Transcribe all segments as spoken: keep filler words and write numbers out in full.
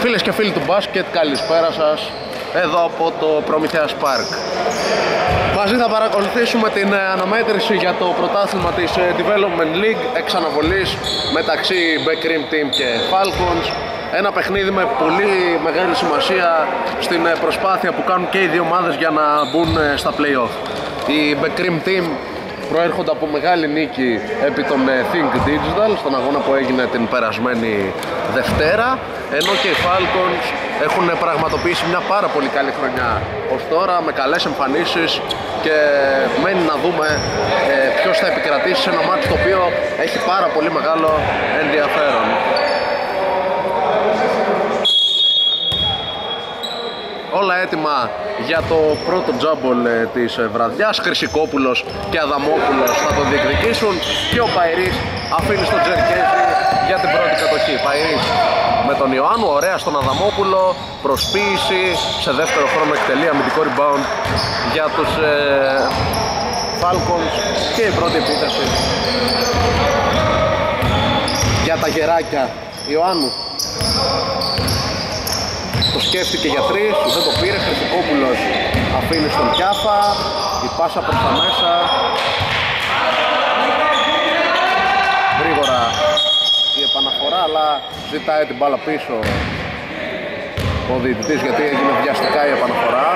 Φίλες και φίλοι του μπάσκετ, καλησπέρα σας εδώ από το Προμηθέας Πάρκ. Μαζί θα παρακολουθήσουμε την αναμέτρηση για το πρωτάθλημα της Development League εξ αναβολής μεταξύ Μπεκρίμ Team και Falcons. Ένα παιχνίδι με πολύ μεγάλη σημασία στην προσπάθεια που κάνουν και οι δύο ομάδες για να μπουν στα play-off. Η Μπεκρίμ Team προέρχονται από μεγάλη νίκη επί των Think Digital στον αγώνα που έγινε την περασμένη Δευτέρα, ενώ και οι Falcons έχουν πραγματοποιήσει μια πάρα πολύ καλή χρονιά ως τώρα με καλές εμφανίσεις και μένει να δούμε ε, ποιος θα επικρατήσει σε ένα μάτι το οποίο έχει πάρα πολύ μεγάλο ενδιαφέρον. Όλα έτοιμα για το πρώτο τζάμπολ της βραδιάς. Χρυσικόπουλος και Αδαμόπουλος θα τον διεκδικήσουν και ο Παϊρής αφήνει στον Τσερκέζη για την πρώτη κατοχή. Παϊρής με τον Ιωάννου, ωραία στον Αδαμόπουλο, προσποίηση, σε δεύτερο χρόνο εκτελεί αμυντικό rebound για τους ε, Falcons και η πρώτη επίταση για τα γεράκια. Ιωάννου το σκέφτηκε για τρεις, δεν το πήρε. Χρυσικόπουλος αφήνει στον Κιάφα, η πάσα προς τα μέσα. Γρήγορα η επαναφορά, αλλά ζητάει την μπάλα πίσω ο διαιτητής γιατί έγινε βιαστικά η επαναφορά.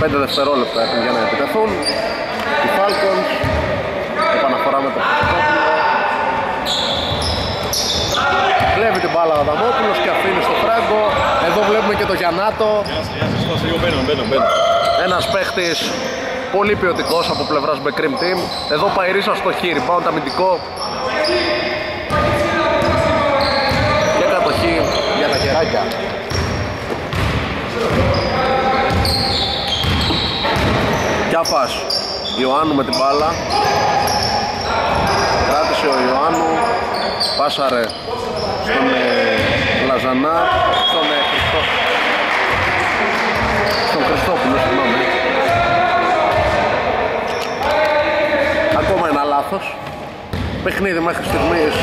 Πέντε δευτερόλεπτα έχουν για να επιτεθούν οι Falcons. Επαναφορά με το Χρυσικόπουλο. Βλέπει την μπάλα ο Αδαμόπουλος και αφήνει στο Φράγκο. Εδώ βλέπουμε και το Γιαννάτο. Ένας παίχτης πολύ ποιοτικός από πλευράς Μπεκρίμ Team. Εδώ Παϊρίσας στο χείρι, rebound αμυντικό και κατοχή για τα χεράκια. Κιάφας Ιωάννου με την μπάλα. Κράτησε ο Ιωάννου, πάσαρε στον ε, Λαζανά, στον, ε, Χριστό... στον Χριστόπουλο, συγγνώμη. Ακόμα ένα λάθος. Παιχνίδι μέχρι στιγμής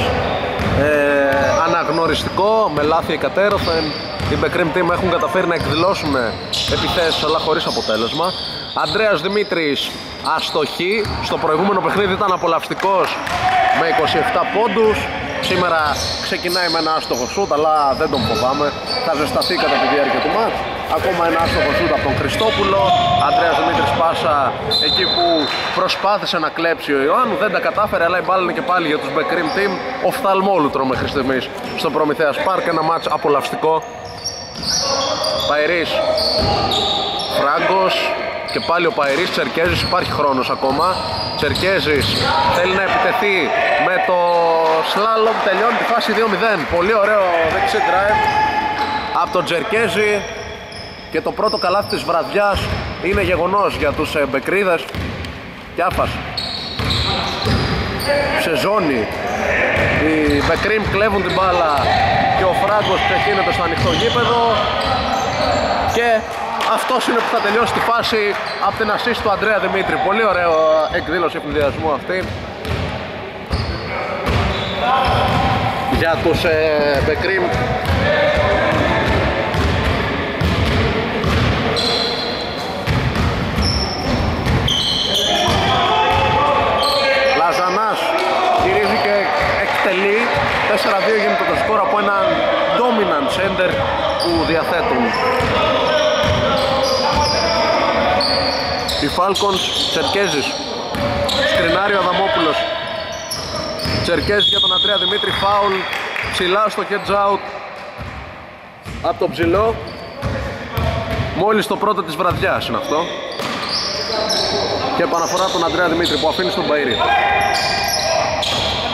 ε, αναγνωριστικό, με λάθη εκατέρωθεν. Οι Μπεκρίμ Team έχουν καταφέρει να εκδηλώσουν επιθέσεις αλλά χωρίς αποτέλεσμα. Ανδρέας Δημήτρης αστοχή. Στο προηγούμενο παιχνίδι ήταν απολαυστικός με είκοσι επτά πόντους. Σήμερα ξεκινάει με ένα άστοχο σούτ, αλλά δεν τον φοβάμαι. Θα ζεσταθεί κατά τη διάρκεια του μάτς. Ακόμα ένα άστοχο σούτ από τον Χριστόπουλο. Ανδρέας Δημήτρης πάσα εκεί που προσπάθησε να κλέψει ο Ιωάννου. Δεν τα κατάφερε, αλλά η μπάλα είναι και πάλι για τους Μπεκρίμ Team. Οφθαλμόλουτρο μέχρι στιγμής στο Προμηθέας Πάρκ. Ένα μάτς απολαυστικό. Παϊρής, Φράγκος και πάλι ο Παϊρής. Τσερκέζης, υπάρχει χρόνος ακόμα. Τσερκέζης θέλει να επιτεθεί με το σλάλομ, τελειώνει τη φάση δύο μηδέν. Πολύ ωραίο δεξί drive από τον Τσερκέζη και το πρώτο καλάθι της βραδιάς είναι γεγονός για τους Μπεκρίδες. Κιάφας σε ζώνη, οι Μπεκρίμ κλέβουν την μπάλα και ο Φράγκος ξεχύνεται στο ανοιχτό γήπεδο και αυτός είναι που θα τελειώσει τη φάση από την ασίστ του Ανδρέα Δημήτρη. Πολύ ωραίο εκδήλωση ευνηδιασμού αυτή για τους ε, Μπεκρίμ. Λαζανάς γυρίζει και εκτελεί. Τέσσερα δύο γίνεται το σκορ από έναν dominant center που διαθέτουν οι Falcons. Τσερκέζης, σκρινάρει ο Αδαμόπουλος. Τσερκέζης για τον Ανδρέα Δημήτρη, φάουλ ψηλά στο catch out από το ψηλό. Μόλις το πρώτο της βραδιάς είναι αυτό και επαναφορά τον Ανδρέα Δημήτρη που αφήνει στον Παϊρή.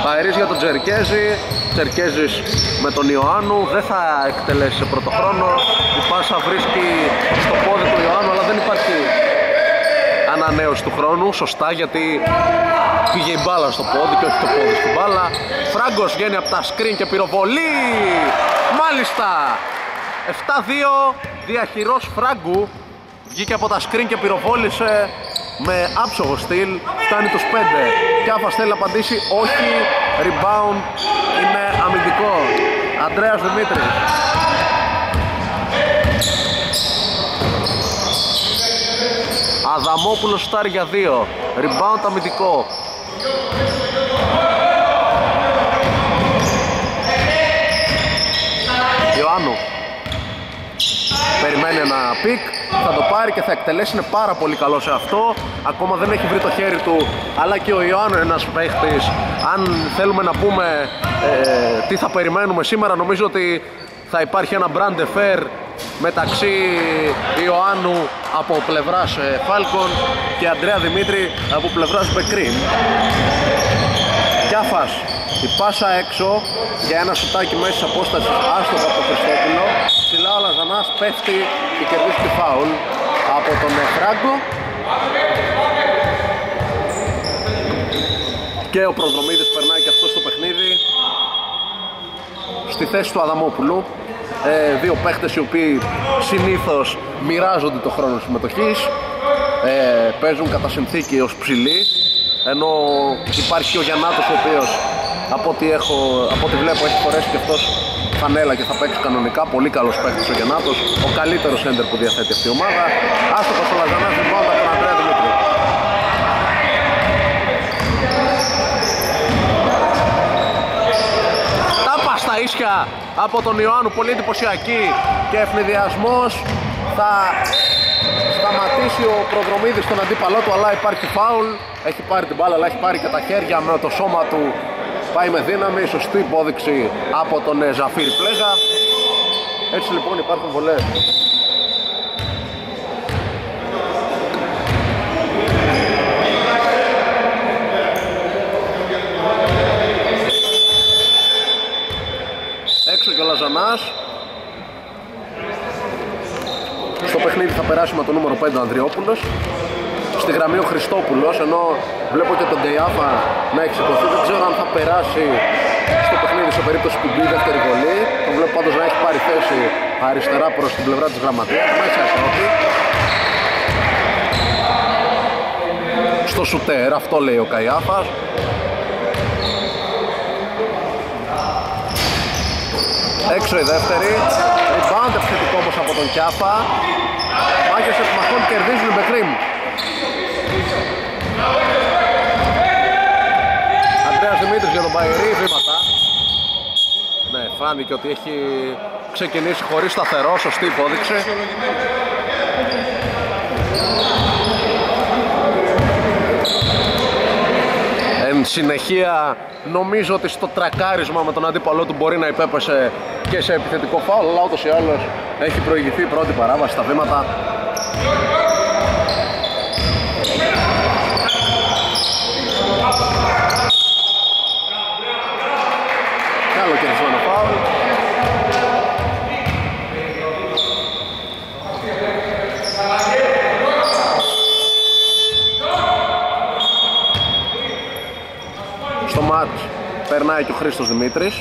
Παϊρής για τον Τσερκέζη. Τσερκέζης με τον Ιωάννου, δεν θα εκτελέσει σε πρώτο χρόνο. Η πάσα βρίσκει στο πόδι του Ιωάννου, αλλά δεν υπάρχει ανανέωση του χρόνου. Σωστά, γιατί πήγε η μπάλα στο πόδι και όχι το πόδι στην μπάλα. Φράγκος βγαίνει από τα screen και πυροβολεί. Μάλιστα, επτά δύο. Διαχειρός Φράγκου, βγήκε από τα screen και πυροβόλησε με άψογο στυλ. Φτάνει τους πέντε. Κιάφας θέλει να απαντήσει, όχι, rebound είναι αμυντικό Ανδρέας Δημήτρης. Αδαμόπουλος στάρει για δύο. Rebound αμυντικό. Ιωάννου. Περιμένει ένα πικ, θα το πάρει και θα εκτελέσει, είναι πάρα πολύ καλό σε αυτό. Ακόμα δεν έχει βρει το χέρι του, αλλά και ο Ιωάννου ένας παίχτης. Αν θέλουμε να πούμε ε, τι θα περιμένουμε σήμερα, νομίζω ότι θα υπάρχει ένα brand fair μεταξύ Ιωάννου από πλευράς ε, Falcon και Ανδρέα Δημήτρη από πλευράς Μπεκρίμ. Κιάφας, η πάσα έξω για ένα σουτάκι μέσης απόστασης, άστοχο από τον Χριστόπουλο. Ψηλά ο Λαζανάς πέφτει και κερδίζει τη φάουλ από τον Φράγκο. Και ο Προδρομίδης περνάει και αυτό στο παιχνίδι στη θέση του Αδαμόπουλου. Ε, δύο παίχτες οι οποίοι συνήθως μοιράζονται το χρόνο συμμετοχής, ε, παίζουν κατά συνθήκη ως ψηλοί, ενώ υπάρχει και ο Γιαννάτος, ο οποίος από ό,τι, έχω, από ό,τι βλέπω έχει φορέσει και αυτός φανέλα και θα παίξει κανονικά. Πολύ καλός παίκτης ο Γιαννάτος, ο καλύτερος έντερ που διαθέτει αυτή η ομάδα. Άστοχος ο Λαζανάς, λοιπόν, από τον Ανδρέα Δημήτρη. Τάπα στα ίσια από τον Ιωάννου, πολύ εντυπωσιακή, και ευνηδιασμός. Θα σταματήσει ο Προδρομίδης τον αντίπαλό του, αλλά υπάρχει φάουλ. Έχει πάρει την μπάλα, αλλά έχει πάρει και τα χέρια με το σώμα του. Πάει με δύναμη, σωστή υπόδειξη από τον Ζαφίρ Πλέγα. Έτσι λοιπόν υπάρχουν βολές. Έξω και ο Λαζανάς. Στο παιχνίδι θα περάσει με το νούμερο πέντε ο Ανδριόπουλος. Στη γραμμή ο Χριστόπουλος, ενώ βλέπω και τον Κιάφα να έχει σηκωθεί. Δεν ξέρω αν θα περάσει στο παιχνίδι σε περίπτωση που μπει δεύτερη βολή. Τον βλέπω πάντως να έχει πάρει θέση αριστερά προς την πλευρά της γραμματείας. Μέσα Ευρώπη. Στο σουτέρ, αυτό λέει ο Κιάφας. Έξω η δεύτερη. Rebound ευθετικό όμως από τον Κιάφα. Μάχες επιμαχών, κερδίζουν οι Μπεκρίμ. Ανδρέας Δημήτρης για τον Παϊρή, βήματα. Ναι, φάνηκε ότι έχει ξεκινήσει χωρίς σταθερό, σωστή υπόδειξη. Εν συνεχεία, νομίζω ότι στο τρακάρισμα με τον αντίπαλό του μπορεί να υπέπεσε και σε επιθετικό φάουλ, αλλά ούτως ή άλλως έχει προηγηθεί η πρώτη παράβαση στα βήματα. Καλό κερδισμένο φάουλ. Στο μάτς περνάει και ο Χρήστος Δημήτρης.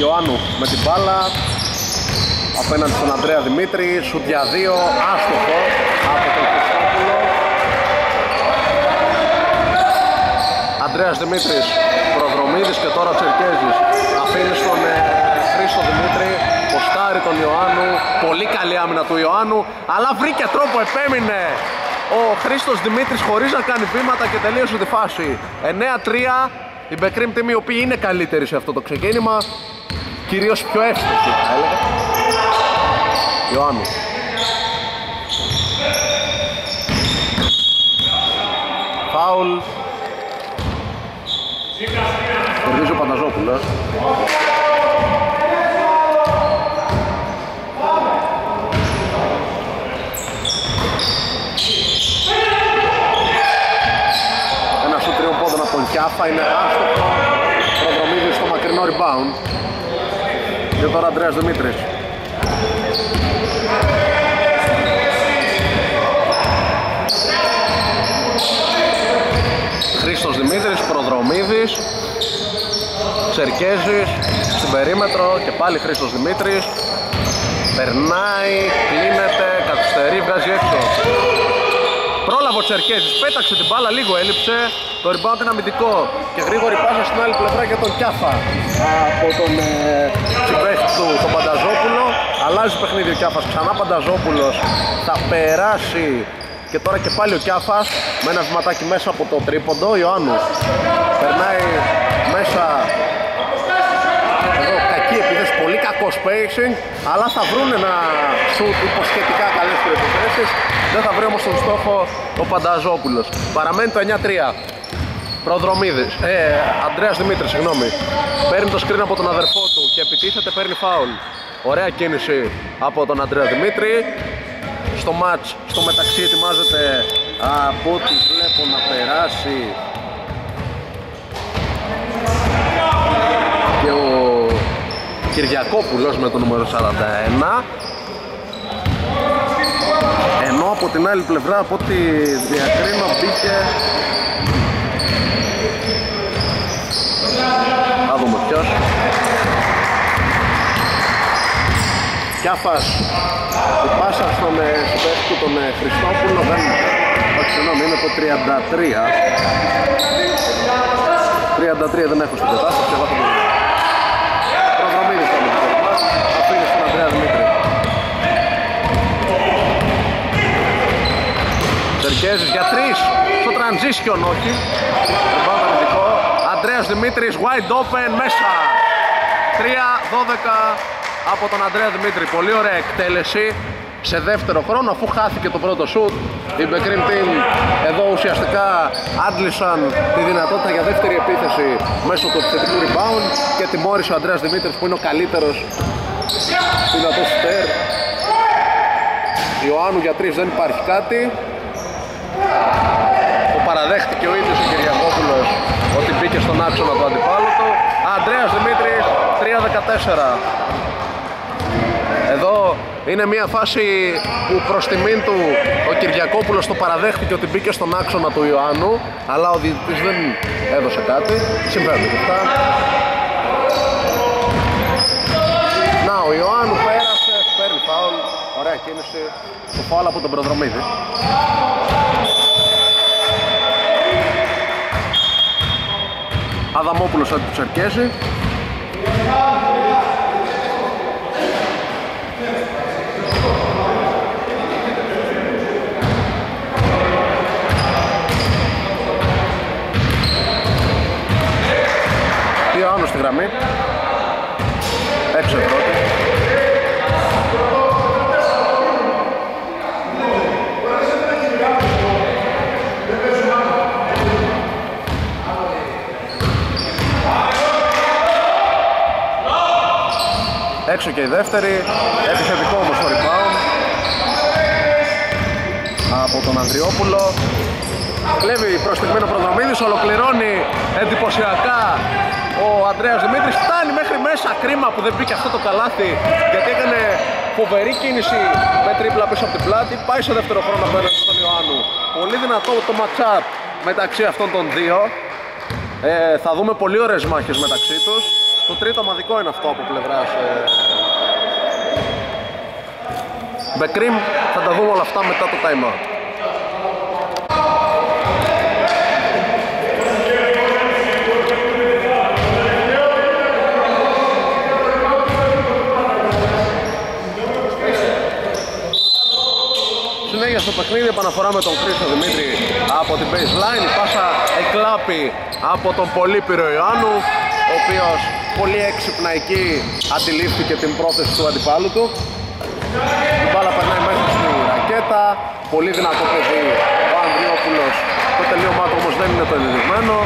Ιωάννου με την μπάλα απέναντι στον Ανδρέα Δημήτρη, σουτ για δύο, άστοχο από τον Κοτσόπουλο. Ανδρέας Δημήτρης, Προδρομίδης και τώρα Τσερκέζης. Αφήνει στον ε, Χρήστο Δημήτρη, ποστάρει τον Ιωάννου, πολύ καλή άμυνα του Ιωάννου, αλλά βρήκε τρόπο, επέμεινε ο Χρήστος Δημήτρης χωρίς να κάνει βήματα και τελείωσε τη φάση. εννέα τρία, η Μπεκρίμ Team, οι οποίοι είναι καλύτεροι σε αυτό το ξεκίνημα, κυρίως πιο εύστοχοι θα έλεγα. Ιωάννου. Φάουλ. Κερδίζει ο Πανταζόπουλος. Ένα σου τριών πόδων από τον Κιάφα, είναι άστοχο. Προδρομίδης στο μακρινό rebound. Και τώρα Ανδρέας Δημήτρης. Χρήστος Δημήτρης, Προδρομίδης, Τσερκέζης στην περίμετρο και πάλι Χρήστος Δημήτρης. Περνάει, κλείνεται, καθυστερεί, βγάζει έξω. Τσερκέζης. Πέταξε την μπάλα, λίγο έλειψε. Το rebound είναι αμυντικό. Και γρήγορη πάσα στην άλλη πλευρά για τον Κιάφα. Από τον συμπέχτη του, τον Πανταζόπουλο. Αλλάζει το παιχνίδι ο Κιάφας. Ξανά Πανταζόπουλος. Θα περάσει. Και τώρα και πάλι ο Κιάφας με ένα βηματάκι μέσα από το τρίποντο. Ο Ιωάννου περνάει μέσα. Εδώ κακή επίθεση, πολύ κακό spacing, αλλά θα βρουν ένα shoot υποσχετικά καλές του επιθέσεις. Δεν θα βρει όμως τον στόχο ο Πανταζόπουλος. Παραμένει το εννιά τρία. Προδρομίδης, ε, Ανδρέας Δημήτρης, συγγνώμη. Παίρνει το σκριν από τον αδερφό του και επιτίθεται, παίρνει φάουλ. Ωραία κίνηση από τον Ανδρέα Δημήτρη. Στο μάτς, στο μεταξύ ετοιμάζεται από ό,τι βλέπω να περάσει και ο Κυριακόπουλος με το νούμερο σαράντα ένα, ενώ από την άλλη πλευρά από ό,τι διακρίνω μπήκε, θα δούμε ποιος, Κιάφας, η πάσα στον συμπέχτη του τον Χριστόπουλο, δεν είναι, είναι το τριάντα τρία, τριάντα τρία δεν έχω στην κατάσταση, εγώ θα το δω. Προδρομίδης το μικρό, αφήνει στον Ανδρέα Δημήτρη. Τσερκέζης για τρεις, στο transition όχι, ριμπάουντ αμυντικό, Ανδρέας Δημήτρης wide open μέσα, τρία δώδεκα. Από τον Ανδρέα Δημήτρη, πολύ ωραία εκτέλεση σε δεύτερο χρόνο αφού χάθηκε το πρώτο σουτ. Οι Μπεκρίμ Team εδώ ουσιαστικά άντλησαν τη δυνατότητα για δεύτερη επίθεση μέσω του επιθετικού rebound και τιμώρησε ο Ανδρέας Δημήτρης που είναι ο καλύτερος δυνατός στέρ. Ιωάννου για τρεις δεν υπάρχει κάτι. Το παραδέχτηκε ο ίδιος ο Κυριακόπουλος ότι μπήκε στον άξονα του αντιπάλου του. Ανδρέας Δημήτρης τρία δεκατέσσερα. Εδώ είναι μια φάση που προς τιμήν του ο Κυριακόπουλος το παραδέχτηκε ότι μπήκε στον άξονα του Ιωάννου, αλλά ο διαιτητής δεν έδωσε κάτι. Συμβαίνει αυτά. Να, ο Ιωάννου πέρασε, παίρνει φάουλ, ωραία κίνηση, το φάουλ από τον Προδρομίδη. Αδαμόπουλος αντί του Τσερκέζη. Ιωάννου στη γραμμή, έξω πρώτη. Έξω και η δεύτερη, επιθετικό όμως ο rebound από τον Ανδριόπουλο. Κλέβει προς στιγμήν ο Προδρομίδης, ολοκληρώνει εντυπωσιακά ο Ανδρέας Δημήτρης, φτάνει μέχρι μέσα, κρίμα που δεν μπήκε αυτό το καλάθι γιατί έκανε φοβερή κίνηση με τρίπλα πίσω από την πλάτη, πάει σε δεύτερο χρόνο απέναντι στον Ιωάννου. Πολύ δυνατό το match-up μεταξύ αυτών των δύο, ε, θα δούμε πολύ ωραίες μάχες μεταξύ τους. Το τρίτο ομαδικό είναι αυτό από πλευράς Μπεκρίμ, θα τα δούμε όλα αυτά μετά το time out. Στο παιχνίδι επαναφορά με τον Χρήστο Δημήτρη από την baseline, η πάσα εκλάπη από τον πολύπυρο Ιωάννου, ο οποίος πολύ έξυπνα εκεί αντιλήφθηκε την πρόθεση του αντιπάλου του. Η μπάλα περνάει μέσα στην ρακέτα, πολύ δυνατό παιδί ο Ανδριόπουλος, το τελείωμά του όμως δεν είναι το ενδεδειγμένο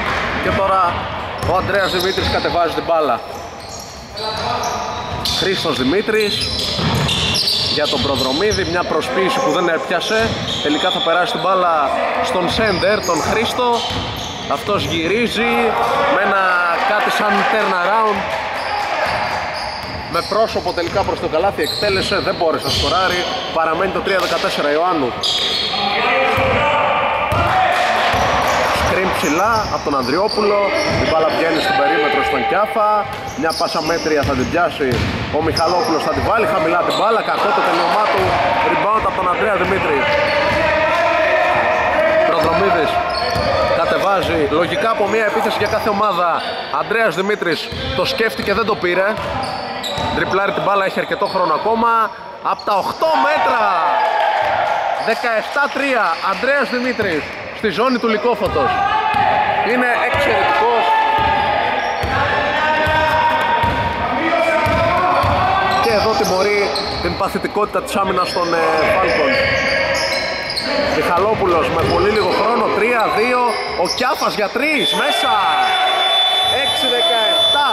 και τώρα ο Ανδρέας Δημήτρης κατεβάζει την μπάλα. Χρήστος Δημήτρης για τον Προδρομίδη, μια προσποίηση που δεν έπιασε, τελικά θα περάσει την μπάλα στον σέντερ, τον Χρήστο, αυτός γυρίζει με ένα κάτι σαν turn around με πρόσωπο τελικά προς το καλάθι, εκτέλεσε, δεν μπόρεσε να σκοράρει, παραμένει το τρία δεκατέσσερα Ιωάννου. Σκριν ψηλά από τον Ανδριόπουλο, την μπάλα βγαίνει στην περίμετρο στον Κιάφα, μια πάσα μέτρια θα την πιάσει ο Μιχαλόπουλος, θα την βάλει χαμηλά την μπάλα, κακό το τελειωμά του, rebound από τον Ανδρέα Δημήτρη. λογικά από μια επίθεση για κάθε ομάδα. Ανδρέας Δημήτρης το σκέφτηκε, δεν το πήρε. Τριπλάρει την μπάλα, έχει αρκετό χρόνο ακόμα. Από τα οκτώ μέτρα, δεκαεπτά τρία, Ανδρέας Δημήτρης στη ζώνη του Λυκόφωτος. Είναι εξαιρετικός. Και εδώ τιμωρεί την παθητικότητα της άμυνας των Falcons. Μιχαλόπουλος με πολύ λίγο χρόνο, τρία δύο, ο Κιάφας για τρία, μέσα. έξι δεκαεπτά.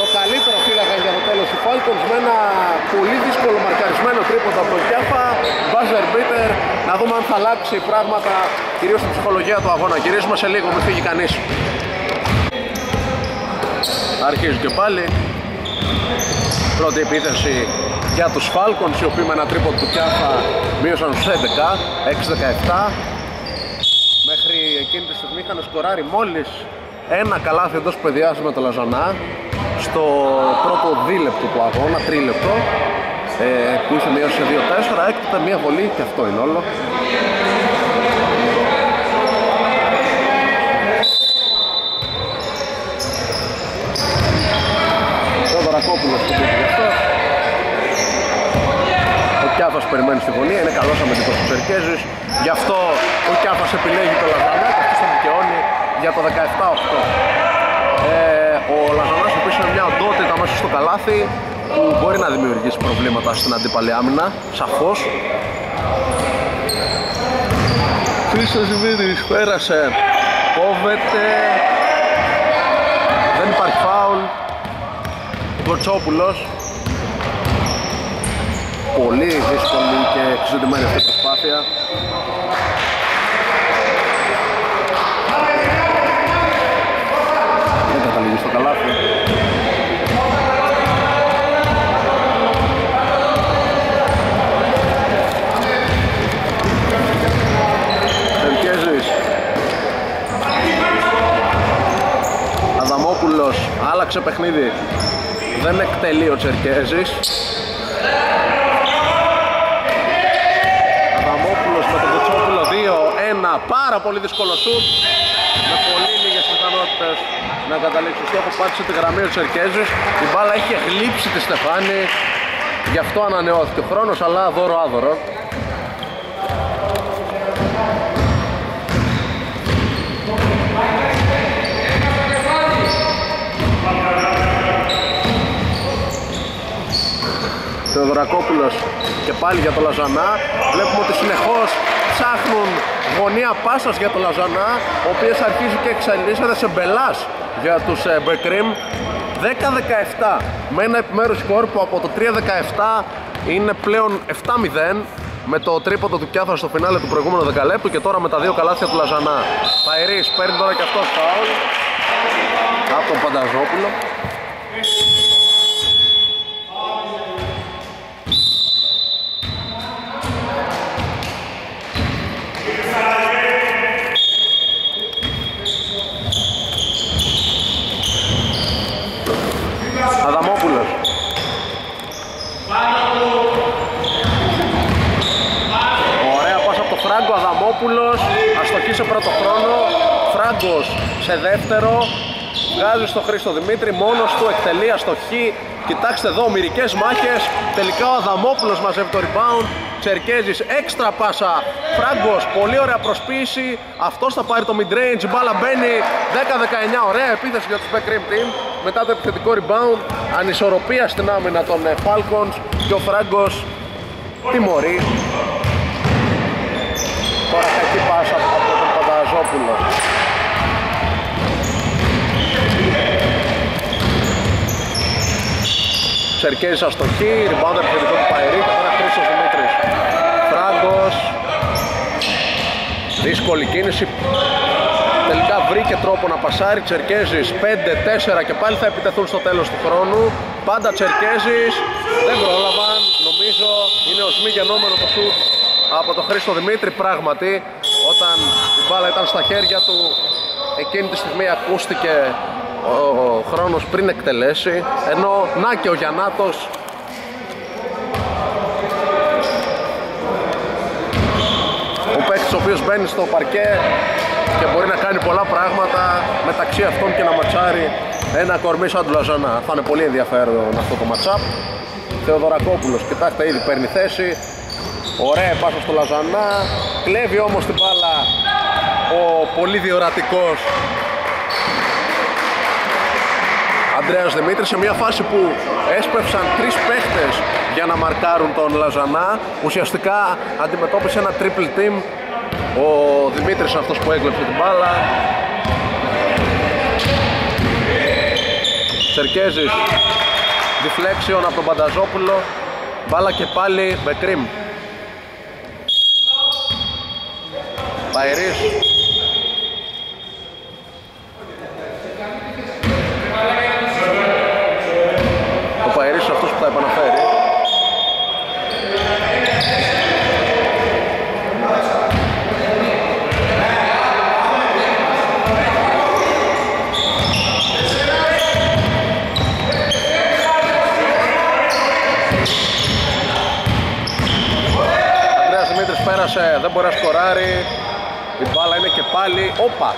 Το καλύτερο φύλαγαν για το τέλος του Falcons με ένα πολύ δύσκολο μαρκαρισμένο τρίποντα από τον Κιάφα. Buzzer beater, να δούμε αν θα αλλάξει πράγματα, κυρίως στην ψυχολογία του αγώνα. Γυρίζουμε σε λίγο, μην φύγει κανείς. Αρχίζει και πάλι πρώτη επίθεση για τους Falcons, οι οποίοι με ένα τρίποντα του Κιάφα μείωσαν στους έντεκα, έξι δεκαεπτά. Μέχρι εκείνη τη στιγμή είχαν σκοράρει μόλις ένα καλάθι εντός παιδιάς με το Λαζανά στο πρώτο δίλεπτο του αγώνα, τρίλεπτο, ε, που είχε μειώσει σε δύο τέσσερα, έκτοτε μία βολή και αυτό είναι όλο. Θεοδωρακόπουλος που πήγε γι' αυτό. Ο Κιάφας περιμένει στη γωνία, είναι καλός αμυντικός του Τσερκέζης, γι' αυτό ο Κιάφας επιλέγει το Λαζανά και αυτός τον δικαιώνει για το δεκαεπτά οκτώ. Ε, Ο Λαζανάς που είναι μια οντότητα μέσα στο καλάθι που μπορεί να δημιουργήσει προβλήματα στην αντίπαλη άμυνα, σαφώς. Χρήστος Δημήτρης πέρασε, κόβεται, δεν υπάρχει φάουλ. Κοτσόπουλος, πολύ δύσκολη και εξειδικευμένη αυτή η προσπάθεια. Στο καλάθι. Τερκέζης. Αδαμόπουλος άλλαξε παιχνίδι. Δεν εκτελεί ο Τσερκέζης. Αδαμόπουλος με τον Κοτσόπουλο δύο ένα. Πάρα πολύ δύσκολο σουτ. Με πολύ λίγες πιθανότητες να καταλήξει στο στόχο, πάτησε τη γραμμή ο Τσερκέζης, η μπάλα είχε γλύψει τη στεφάνη, γι' αυτό ανανεώθηκε ο χρόνος, αλλά δώρο άδωρο. Θεοδωρακόπουλος και πάλι για το Λαζανά, βλέπουμε ότι συνεχώς ψάχνουν γωνία πάσας για το Λαζανά, ο οποίος αρχίζει και εξελίσσεται σε μπελάς για τους Μπεκρίμ. Δέκα δεκαεπτά με ένα επιμέρους σκορ που από το τρία δεκαεπτά είναι πλέον επτά μηδέν, με το τρίποντο του Κιάφα στο φινάλε του προηγούμενου δεκαλέπτου και τώρα με τα δύο καλάθια του Λαζανά. Παϊρής παίρνει τώρα και αυτό φάουλ από τον Πανταζόπουλο. Αδαμόπουλος. Ωραία πάσα από το Φράγκο, Αδαμόπουλος αστοχή σε πρώτο χρόνο, Φράγκος σε δεύτερο, βγάζει στο Χρήστο Δημήτρη, μόνος του εκτελεί αστοχή. Κοιτάξτε εδώ, μυρικές μάχες, τελικά ο Αδαμόπουλος μαζεύει το rebound. Τσερκέζης, έξτρα πάσα, Φράγκος, πολύ ωραία προσποίηση, αυτός θα πάρει το mid-range, η μπάλα μπαίνει. Δέκα δεκαεννιά, ωραία επίθεση για τους Μπεκρίμ Team μετά το επιθετικό rebound, ανισορροπία στην άμυνα των Falcons και ο Φράγκος τιμωρεί. Τώρα κακή πάσα από τον Πανταζόπουλο. Τσερκέζης αστοχή, rebound επιθετικό του Παϊρή και τώρα Χρήστος Δημήτρης. Φράγκος, δύσκολη κίνηση, τελικά βρήκε τρόπο να πασάρει. Τσερκέζης πέντε τέσσερα και πάλι θα επιτεθούν στο τέλος του χρόνου. Πάντα Τσερκέζης, δεν πρόλαβαν, νομίζω είναι ως μη γεννόμενο το σουτ από τον Χρήστο Δημήτρη. Πράγματι όταν η μπάλα ήταν στα χέρια του εκείνη τη στιγμή ακούστηκε ο χρόνος πριν εκτελέσει, ενώ να και ο Γιαννάτος. Ο παίκτης ο οποίος μπαίνει στο παρκέ και μπορεί να κάνει πολλά πράγματα, μεταξύ αυτών και να ματσάρει ένα κορμί σαν του Λαζανά. Θα είναι πολύ ενδιαφέρον αυτό το matchup. Θεοδωρακόπουλος, κοιτάξτε, ήδη παίρνει θέση. Ωραία πάσα στο Λαζανά, κλέβει όμως την μπάλα ο πολύ διορατικός Ανδρέας Δημήτρης, σε μια φάση που έσπευσαν τρεις παίχτες για να μαρκάρουν τον Λαζανά. Ουσιαστικά αντιμετώπισε ένα triple team. Ο Δημήτρης αυτός που έκλεψε την μπάλα. Τσερκέζης, deflection από τον Πανταζόπουλο. Μπάλα και πάλι Μπεκρίμ. Παϊρής. Ο Παϊρής είναι αυτός που τα επαναφέρει. Ανδρέας Δημήτρης πέρασε, δεν μπορεί να σκοράρει. Η μπάλα είναι και πάλι, όπα,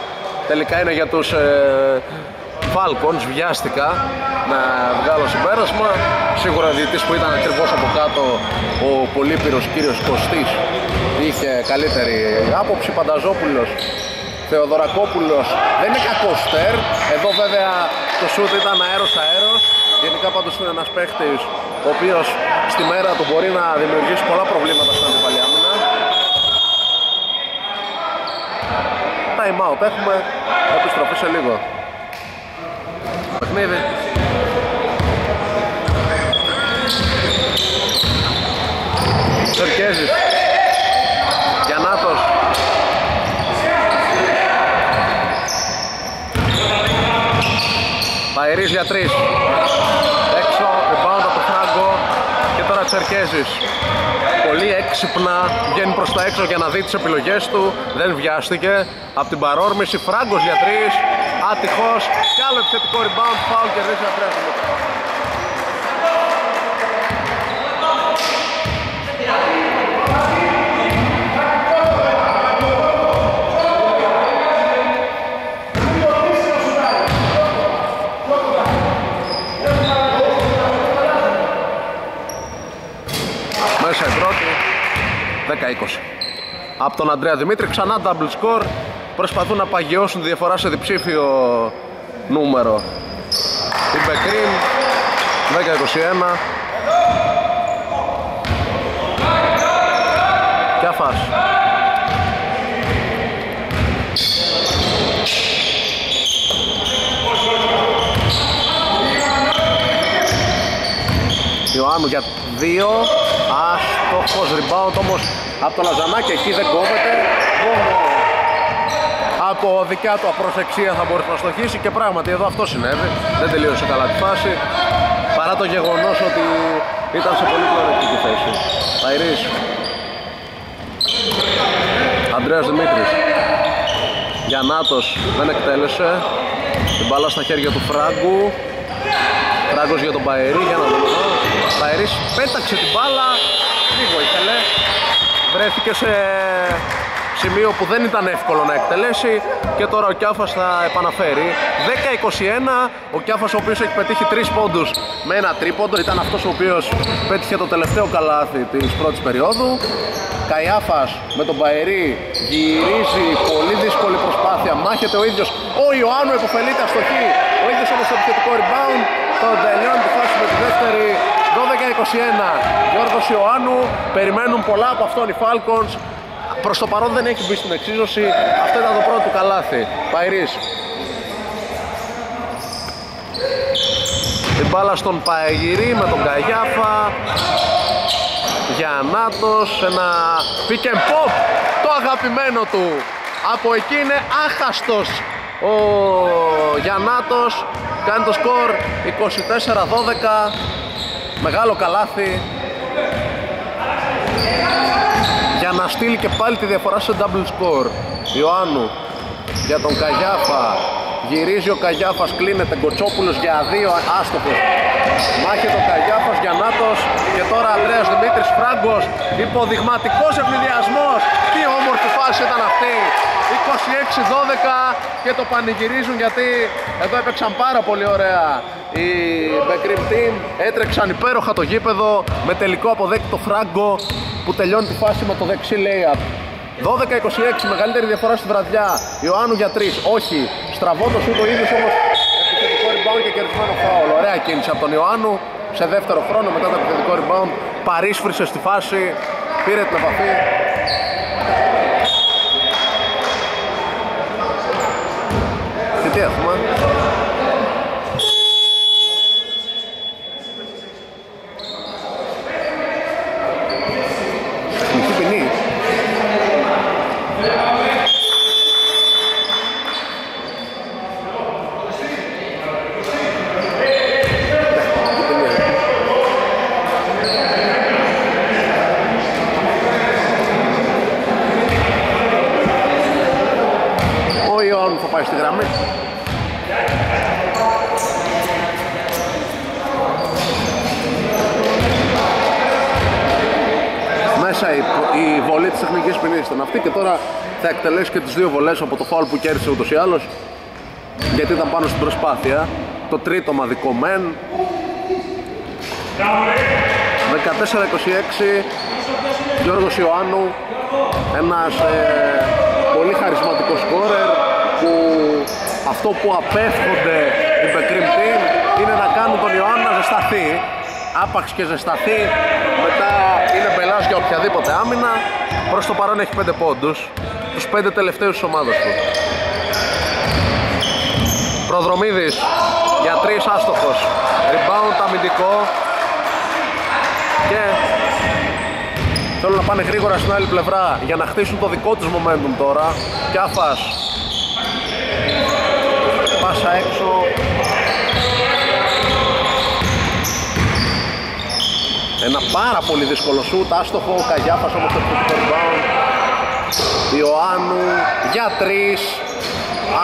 τελικά είναι για τους ε, Falcons, βιάστηκα να βγάλω συμπέρασμα. Σίγουρα ο διαιτητής που ήταν ακριβώς από κάτω, ο πολύπειρος κύριος Κωστής, είχε καλύτερη άποψη. Πανταζόπουλος, Θεοδωρακόπουλος, δεν είναι κακό στερ, εδώ βέβαια το σούτ ήταν αέρος-αέρος. Γενικά πάντως είναι ένας παίχτης ο οποίος στη μέρα του μπορεί να δημιουργήσει πολλά προβλήματα σαν αντιπαλή άμυνα. Time out έχουμε, επιστροφή σε λίγο. Παιχνίδι. Τσερκέζης, Γιαννάτος, Παϊρής για τρεις. Έξω, rebound από το Φράγκο και τώρα Τσερκέζης. Πολύ έξυπνα βγαίνει προς τα έξω για να δει τις επιλογές του. Δεν βιάστηκε. Από την παρόρμηση Φράγκος για τρεις. Άτυχος. Κι άλλο επιθετικό rebound. Φάουλ και ρίχνει Ανδρέας Δημήτρης. Μέσα η πρώτη, δέκα είκοσι. Από τον Ανδρέα Δημήτρη ξανά double score. Προσπαθούν να παγιώσουν τη διαφορά σε διψήφιο νούμερο. Η Μπεκρίμ, δέκα είκοσι ένα. Κιάφας. Ιωάννου για δύο. Άστοχος rebound όμως από το Λαζανάκι, εκεί δεν κόβεται. Από δικιά του απροσεξία θα μπορούσε να στοχίσει και πράγματι εδώ αυτό συνέβη. Δεν τελείωσε καλά τη φάση, παρά το γεγονός ότι ήταν σε πολύ πλεονεκτική θέση. Παϊρής, Ανδρέας Δημήτρης, Γιαννάτος, δεν εκτέλεσε. Την μπάλα στα χέρια του Φράγκου. Φράγκος για τον Παϊρή, για να δούμε. Παϊρής πέταξε την μπάλα, λίγο ήθελε. Βρέθηκε σε σημείο που δεν ήταν εύκολο να εκτελέσει και τώρα ο Κιάφας θα επαναφέρει. δέκα είκοσι ένα. Ο Κιάφας, ο οποίος έχει πετύχει τρεις πόντους με ένα τρίποντο, ήταν αυτός ο οποίος πέτυχε το τελευταίο καλάθι της πρώτης περίοδου. Καϊάφας με τον Παερί γυρίζει, πολύ δύσκολη προσπάθεια, μάχεται ο ίδιος. Ο Ιωάννου επωφελείται, αστοχή, ο ίδιος όμως επιθετικό rebound. Τον τελειώνει τη φάση με τη δεύτερη, δώδεκα είκοσι ένα. Γιώργος Ιωάννου, περιμένουν πολλά από αυτόν οι Falcons. Προς το παρόν δεν έχει μπει στην εξίσωση. Αυτό ήταν το πρώτο του καλάθι. Παϊρής. Η μπάλα στον Παϊρή με τον Καγιάφα. Γιαννάτος, ένα pick and pop, το αγαπημένο του. Από εκεί είναι άχαστος ο Γιαννάτος. Κάνει το σκορ είκοσι τέσσερα δώδεκα. Μεγάλο καλάθι για να στείλει και πάλι τη διαφορά σε double score. Ιωάννου για τον Καγιάφα, Γυρίζει ο Καγιάφας, κλείνεται Κοτσόπουλος για δύο, άστοχος. Μάχεται ο Καγιάφας, Γιαννάτος και τώρα Ανδρέας Δημήτρης, Φράγκος, υποδειγματικός ευνηδιασμός. Τι όμορφη φάση ήταν αυτή. είκοσι έξι δώδεκα και το πανηγυρίζουν, γιατί εδώ έπαιξαν πάρα πολύ ωραία οι Μπεκρίμ Team, έτρεξαν υπέροχα το γήπεδο με τελικό αποδέκτη το Φράγκο που τελειώνει τη φάση με το δεξί lay-up. δώδεκα είκοσι έξι, μεγαλύτερη διαφορά στη βραδιά. Ιωάννου για τρεις, όχι, στραβό το σούτο ίδιος όμως, επιθετικό rebound και κερδισμένο φάουλ. Ωραία κίνηση από τον Ιωάννου σε δεύτερο χρόνο μετά το επιθετικό rebound, παρίσφρισε στη φάση, πήρε την επαφή. Και τι έχουμε. Στη γραμμή. Μέσα η, η βολή της τεχνικής ποινής ήταν αυτή και τώρα θα εκτελέσει και τις δύο βολές από το φάουλ που κέρδισε ούτως ή άλλως, γιατί ήταν πάνω στην προσπάθεια. Το τρίτο μαδικό μεν. δεκατέσσερα είκοσι έξι, Γιώργος Ιωάννου, ένας ε, πολύ χαρισματικός σκόρερ. Που αυτό που απέφχονται οι Μπεκρίμ Team είναι να κάνουν τον Ιωάννη να ζεσταθεί. Άπαξ και ζεσταθεί, μετά είναι μπελάς για οποιαδήποτε άμυνα. Προς το παρόν έχει πέντε πόντους, τους πέντε τελευταίους της ομάδας του. Προδρομίδης για τρεις, άστοχος. Rebound αμυντικό και θέλουν να πάνε γρήγορα στην άλλη πλευρά για να χτίσουν το δικό τους momentum τώρα. Κιάφας, πάσα έξω. Ένα πάρα πολύ δύσκολο σουτ, άστοχο. Ο Καγιάφας όμως το επιθετικό rebound. Ιωάννου για τρεις,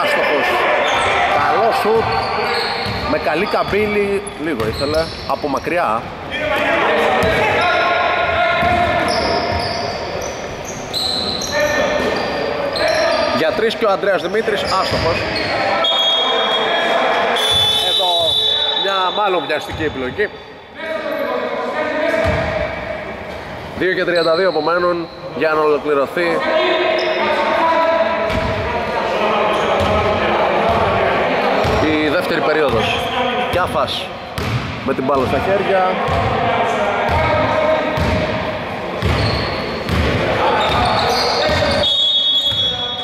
άστοχος. Καλό σουτ με καλή καμπύλη, λίγο ήθελε, από μακριά. Για τρεις και ο Ανδρέας Δημήτρης, άστοχος. Εδώ μια μάλλον βιαστική επιλογή. δύο και τριάντα δύο απομένουν για να ολοκληρωθεί η δεύτερη περίοδος. Κιάφας με την μπάλα στα χέρια.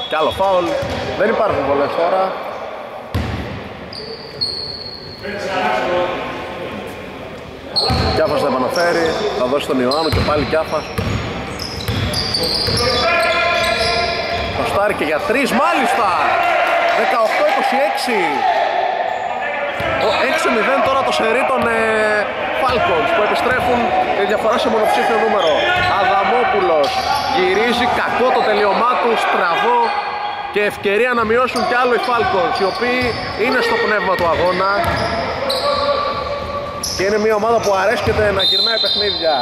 Κι άλλο φάουλ, δεν υπάρχουν πολλές τώρα. Κιάφας θα επαναφέρει, θα δώσει τον Ιωάννου και πάλι Κιάφας. Κοστάρει και για τρεις, μάλιστα! δεκαοκτώ είκοσι έξι. Το έξι μηδέν τώρα το σερί των ε, Falcons που επιστρέφουν τη διαφορά σε μονοψήφιο νούμερο. Αδαμόπουλος γυρίζει, κακό το τελειωμά του, στραβό, και ευκαιρία να μειώσουν κι άλλο οι Falcons, οι οποίοι είναι στο πνεύμα του αγώνα και είναι μια ομάδα που αρέσκεται να γυρνάει παιχνίδια.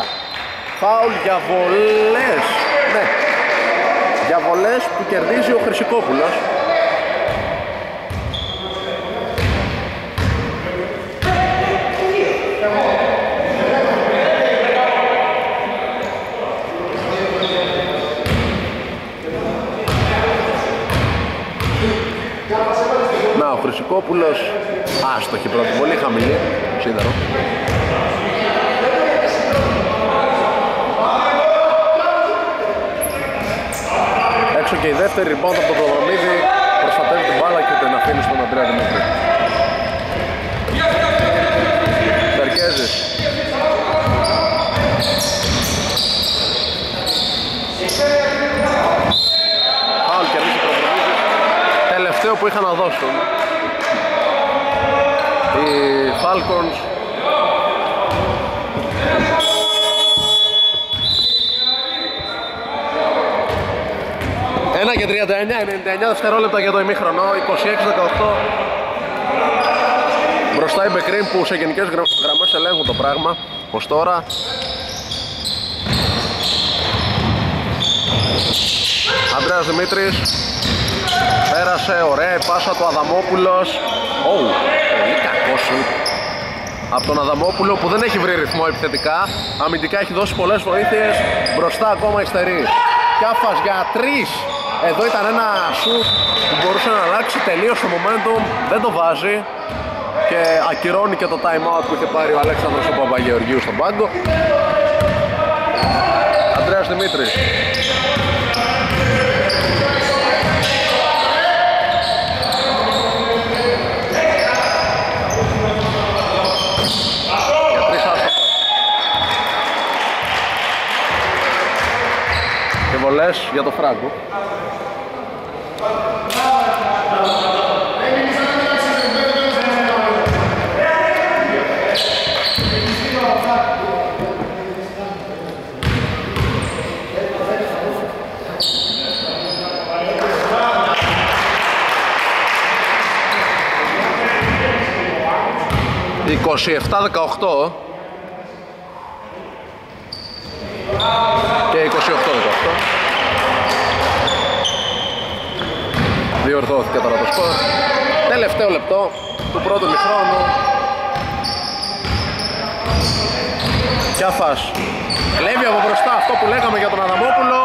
Φάουλ για βολές, ναι, για βολές που κερδίζει ο Χρυσικόπουλος. Να, ο Χρυσικόπουλος, άστοχη πρώτη βολή, χαμηλή, σίδερο. Έξω και η δεύτερη rebound από τον Προδρομίδη, προστατεύει την μπάλα και την αφήνει στον Ανδρέα Δημήτρη. Τσερκέζης. Φάουλ κερδίζει ο Προδρομίδης, τελευταίο που είχαν να δώσουν οι Falcons. ένα και τριάντα εννιά, ενενήντα εννιά δευτερόλεπτα για το ημίχρονο, είκοσι έξι δεκαοκτώ. Μπροστά η Μπεκρίμ που σε γενικές γραμμές ελέγχουν το πράγμα ως τώρα. Ανδρέας Δημήτρης πέρασε, ωραία πάσα του Αδαμόπουλος. Oh, πολύ κακό σου από τον Αδαμόπουλο που δεν έχει βρει ρυθμό επιθετικά. Αμυντικά έχει δώσει πολλές βοήθειες. Μπροστά ακόμα υστερεί. Κιάφας για τρεις. Εδώ ήταν ένα σουτ που μπορούσε να αλλάξει τελείως το momentum. Δεν το βάζει και ακυρώνει και το time out που είχε πάρει ο Αλέξανδρος ο Παπαγεωργίου στον πάγκο. Ανδρέας Δημήτρης για το Φράγκο. είκοσι επτά δεκαοκτώ και είκοσι οκτώ δεκαοκτώ. Διορθώθηκε τώρα το σκορ. Τελευταίο λεπτό του πρώτου μηχρόνου. Κιάφας κλέβει από μπροστά αυτό που λέγαμε για τον Αδαμόπουλο.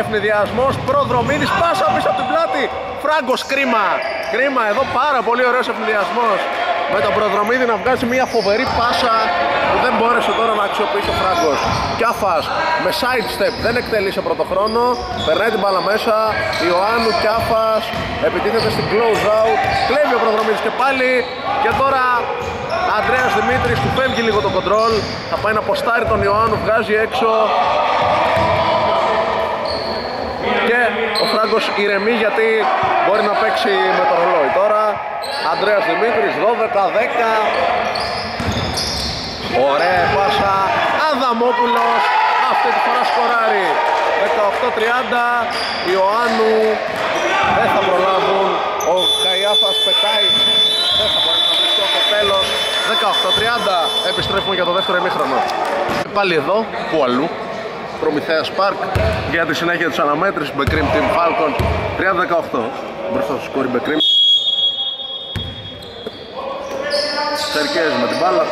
Ευνηδιασμός, Προδρομίδης, πάσα πίσω από την πλάτη. Φράγκος, κρίμα. Κρίμα εδώ, πάρα πολύ ωραίος ευνηδιασμός. Με τον Προδρομίδη να βγάζει μια φοβερή πάσα που δεν μπόρεσε τώρα να αξιοποιήσει ο Φράγκος. Κιάφας με side step δεν εκτελεί σε πρωτοχρόνο. Περνάει την μπάλα μέσα. Ιωάννου, Κιάφας επιτίθεται στην close out. Κλέβει ο Προδρομίδης και πάλι. Και τώρα Ανδρέας Δημήτρης που φεύγει λίγο το control. Θα πάει να ποστάρει τον Ιωάννου, βγάζει έξω. Και ο Φράγκος ηρεμεί γιατί μπορεί να παίξει με το ρολόι τώρα. Ανδρέας Δημήτρης, δώδεκα δέκα. Ωραία πάσα, Αδαμόπουλος, αυτή τη φορά σκοράρει. δεκαοκτώ τριάντα, Ιωάννου, δεν θα προλάβουν. Ο Καϊάφας πετάει, δεν θα μπορεί να βρίσκει το τέλος. δεκαοκτώ τριάντα, επιστρέφουμε για το δεύτερο ημίχρονο. Και πάλι εδώ, που αλλού, Προμηθέας Πάρκ, για τη συνέχεια της αναμέτρησης, Μπεκρίμ Team Falcons, τριάντα δεκαοκτώ. Μπροστά στο σκόρι Μπεκρίμ. Τσερκέζης με την μπάλα.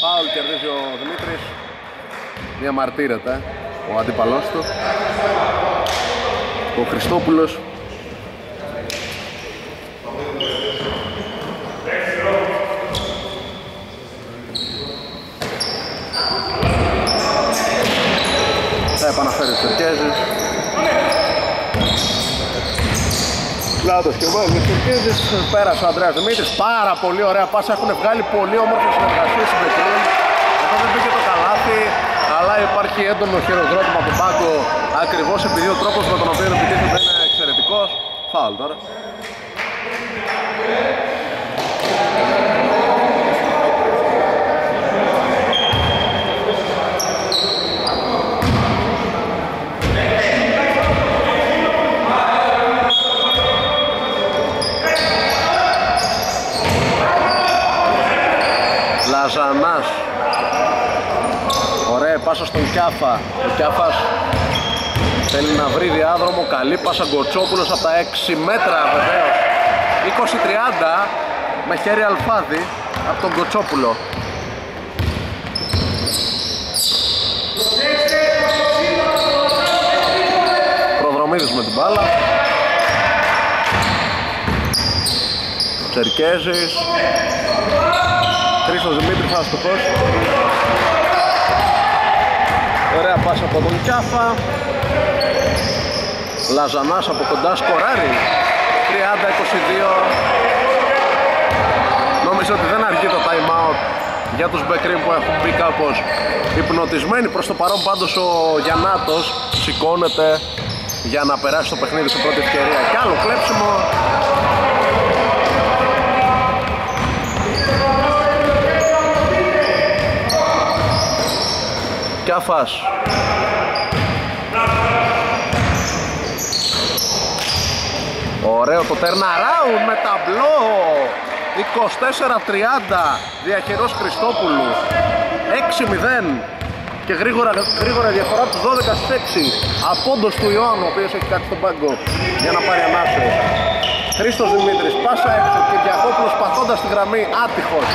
Φάουλ κερδίζει ο Δημήτρης. Διαμαρτύρεται ο αντίπαλός του, ο Χριστόπουλος. Θα επαναφέρει ο Τσερκέζης. Λάτος και βάζει ο Τσερκέζης. Πέρασε ο Ανδρέας Δημήτρης. Πάρα πολύ ωραία πάσα. Έχουν βγάλει πολύ όμορφη συνεργασία στην Μπεκρίμ. Εδώ δεν μπήκε το καλάθι, αλλά υπάρχει έντονο χειροκρότημα από τον πάγκο. Ακριβώς επειδή ο τρόπος με τον οποίο επιτίθεται είναι εξαιρετικός. Φάουλ τώρα. Λαζανάς. Ωραία πάσα στον Κιάφα. Ο Κιάφας θέλει να βρει διάδρομο. Καλή πάσα, Κοτσόπουλος από τα έξι μέτρα βεβαίως. είκοσι τριάντα με χέρι αλφάδι από τον Κοτσόπουλο. Προδρομίδης με την μπάλα. Τσερκέζης. Χρήστος Δημήτρης αστοχός. Ωραία πάσα από τον Κιάφα. Λαζανάς από κοντά σκοράρει. τριάντα είκοσι δύο. Νόμιζα ότι δεν αρκεί το time out για τους Μπεκρίμ που έχουν μπει κάπως υπνοτισμένοι. Προς το παρόν πάντως ο Γιαννάτος σηκώνεται για να περάσει το παιχνίδι σε πρώτη ευκαιρία. Κι άλλο κλέψιμο. Κιάφας Ωραίο το turnaround με ταμπλό είκοσι τέσσερα τριάντα διαχειρός Χριστόπουλου. έξι μηδέν και γρήγορα, γρήγορα διαφορά του δώδεκα στις έξι. Απόντος του Ιωάννου, ο οποίος έχει κάτι στον πάγκο για να πάρει ανάσες. Χρήστος Δημήτρης, πάσα έξω και Κυριακόπουλος παθώντας τη γραμμή, άτυχος.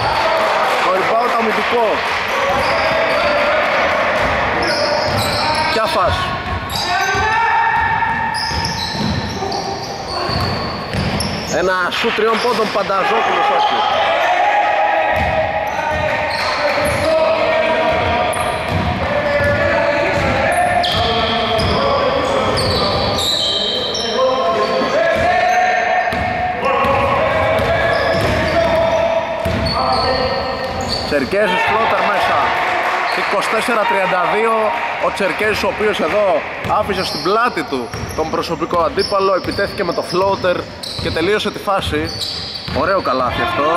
Το rebound αμυντικό. Κιάφας. Ένα σου τριών πόντων, Πανταζόπουλος, όχι. Τσερκέζης φλότερ μέσα, είκοσι τέσσερα τριάντα δύο. Ο Τσερκέζης, ο οποίος εδώ άφησε στην πλάτη του τον προσωπικό αντίπαλο, επιτέθηκε με το φλότερ και τελείωσε τη φάση. Ωραίο καλάθι αυτό.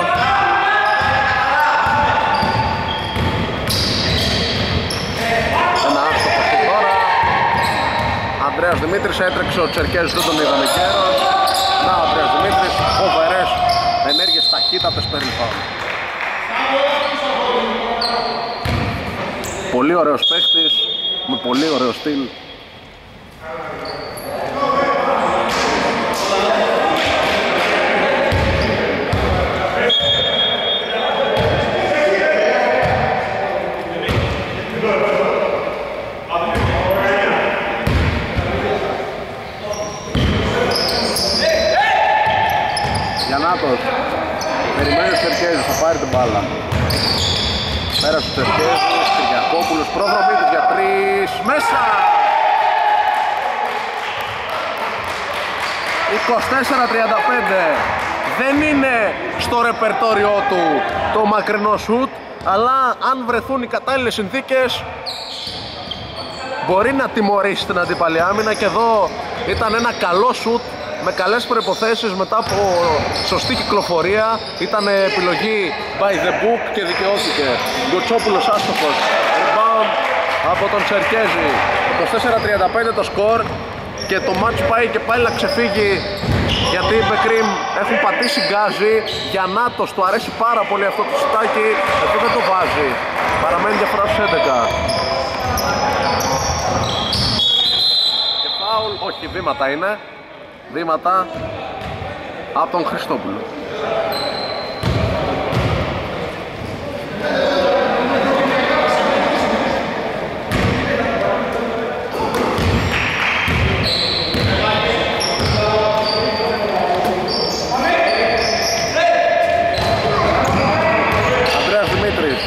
Ένα άσκοπο στην χώρα. Ανδρέας Δημήτρης έτρεξε, ο Τσερκέζης δεν τον είδαμε καιρός. Να, ο Ανδρέας Δημήτρης, φοβερές ενέργειες, ταχύτατες, παίρνει φάουλ. Πολύ ωραίος παίχτης, με πολύ ωραίο στυλ. Γιαννάτος, περιμένει ο Τσερκέζης, θα πάρει την μπάλα. Πέρασε ο Τσερκέζης, Κυριακόπουλος, Προδρομίδης για τρεις, μέσα! είκοσι τέσσερα τριάντα πέντε. Δεν είναι στο ρεπερτόριό του το μακρινό σουτ, αλλά αν βρεθούν οι κατάλληλες συνθήκες μπορεί να τιμωρήσει την αντίπαλη άμυνα, και εδώ ήταν ένα καλό σουτ με καλές προϋποθέσεις μετά από σωστή κυκλοφορία. Ήταν επιλογή by the book και δικαιώθηκε. Κοτσόπουλος άστοχος, rebound από τον Τσερκέζη. είκοσι τέσσερα τριάντα πέντε το σκορ και το match πάει και πάλι να ξεφύγει, γιατί οι Μπεκρίμ έχουν πατήσει γκάζι. Γιαννάτος, του αρέσει πάρα πολύ αυτό το σουτάκι, εδώ δεν το βάζει. Παραμένει διαφορά στους έντεκα. Και φάουλ, όχι, βήματα είναι. Βήματα από τον Χριστόπουλο. Ανδρέας Δημήτρης.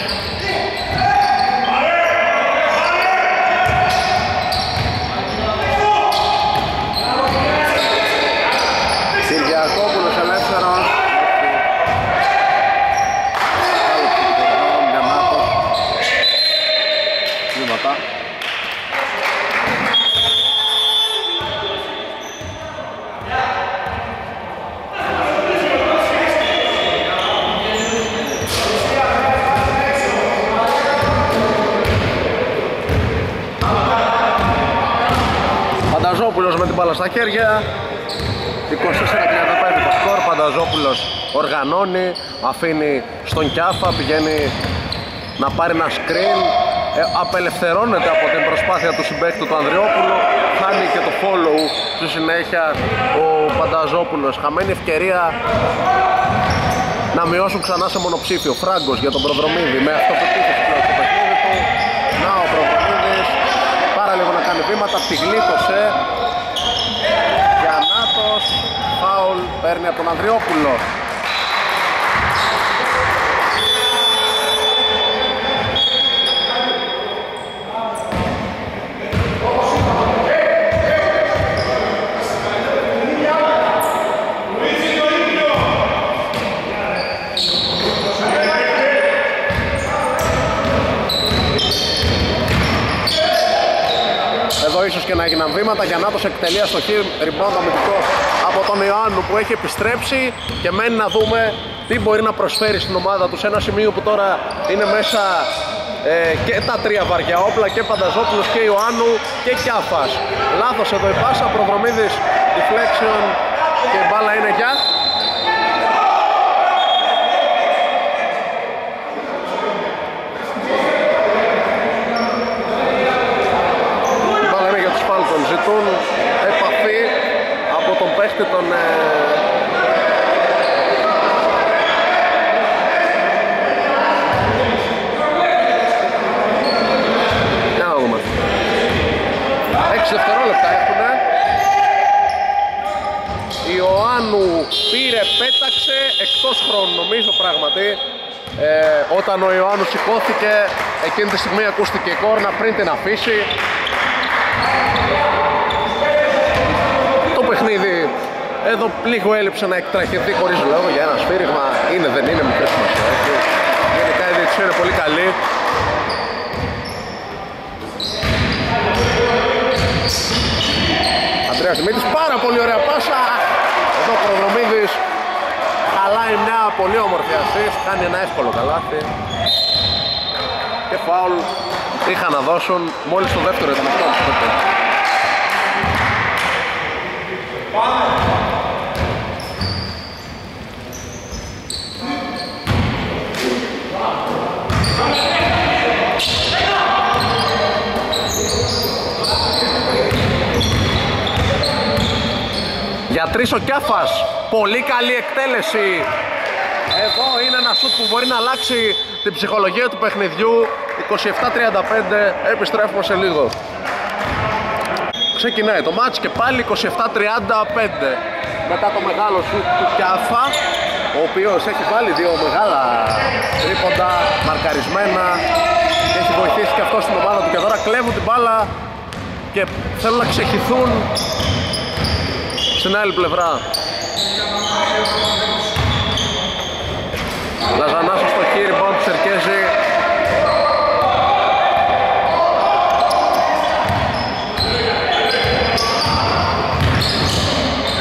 Πανταζόπουλος με την μπάλα στα χέρια, είκοσι τέσσερα τριάντα πέντε το σκορ. Πανταζόπουλος οργανώνει, αφήνει στον Κιάφα, πηγαίνει να πάρει ένα screen, ε, απελευθερώνεται από την προσπάθεια του συμπαίκτου του Ανδριόπουλου, χάνει και το follow στη συνέχεια ο Πανταζόπουλος. Χαμένη ευκαιρία να μειώσουν ξανά σε μονοψήφιο. Φράγκος για τον Προδρομίδη, με αυτό το τίτλο στο παιχνίδι του. Να, ο Προδρομίδης πάρα λίγο να κάνει βήματα, τη γλίτωσε. Γιαννάτος, φάουλ παίρνει από τον Ανδριόπουλο. Ίσως και να έγιναν βήματα. Γιαννάτος εκτελεί αστοχή, rebound αμυντικό από τον Ιωάννου, που έχει επιστρέψει και μένει να δούμε τι μπορεί να προσφέρει στην ομάδα του, σε ένα σημείο που τώρα είναι μέσα ε, και τα τρία βαριά όπλα, και Πανταζόπουλος και Ιωάννου και Κιάφας. Λάθος εδώ η πάσα, Προδρομίδης deflection και μπάλα είναι για μπάλα είναι για τους Falcons. Ζητούν επαφή από τον παίχτη των δευτερόλεπτα έχουνε. Ιωάννου πήρε, πέταξε, εκτός χρόνου νομίζω πράγματι. Ε, όταν ο Ιωάννου σηκώθηκε, εκείνη τη στιγμή ακούστηκε η κόρνα πριν την αφήσει. Το παιχνίδι εδώ λίγο έλειψε να εκτραχευτεί χωρίς λόγο για ένα σφύριγμα. Είναι, δεν είναι, μικρή σημασία. Γενικά η διαιτησία είναι πολύ καλή. Ανδρέας Δημήτρης, πάρα πολύ ωραία πάσα. Εδώ ο Προδρομίδης χαλάει μια πολύ όμορφη assist, κάνει ένα εύκολο καλάθι και φάουλ είχαν να δώσουν μόλις το δεύτερο εθνικό. Για τρεις ο Κιάφας, πολύ καλή εκτέλεση. Εδώ είναι ένα σουτ που μπορεί να αλλάξει την ψυχολογία του παιχνιδιού. είκοσι επτά τριάντα πέντε, επιστρέφουμε σε λίγο. Ξεκινάει το μάτς και πάλι είκοσι επτά τριάντα πέντε. Μετά το μεγάλο σουτ του Κιάφα, ο οποίος έχει βάλει δύο μεγάλα τρίποντα, μαρκαρισμένα, και έχει βοηθήσει και αυτό στην ομάδα του. Και τώρα κλέβουν την μπάλα και θέλουν να ξεχυθούν στην άλλη πλευρά. Λαζανάς στο χείρι, πάνω του Τσερκέζη.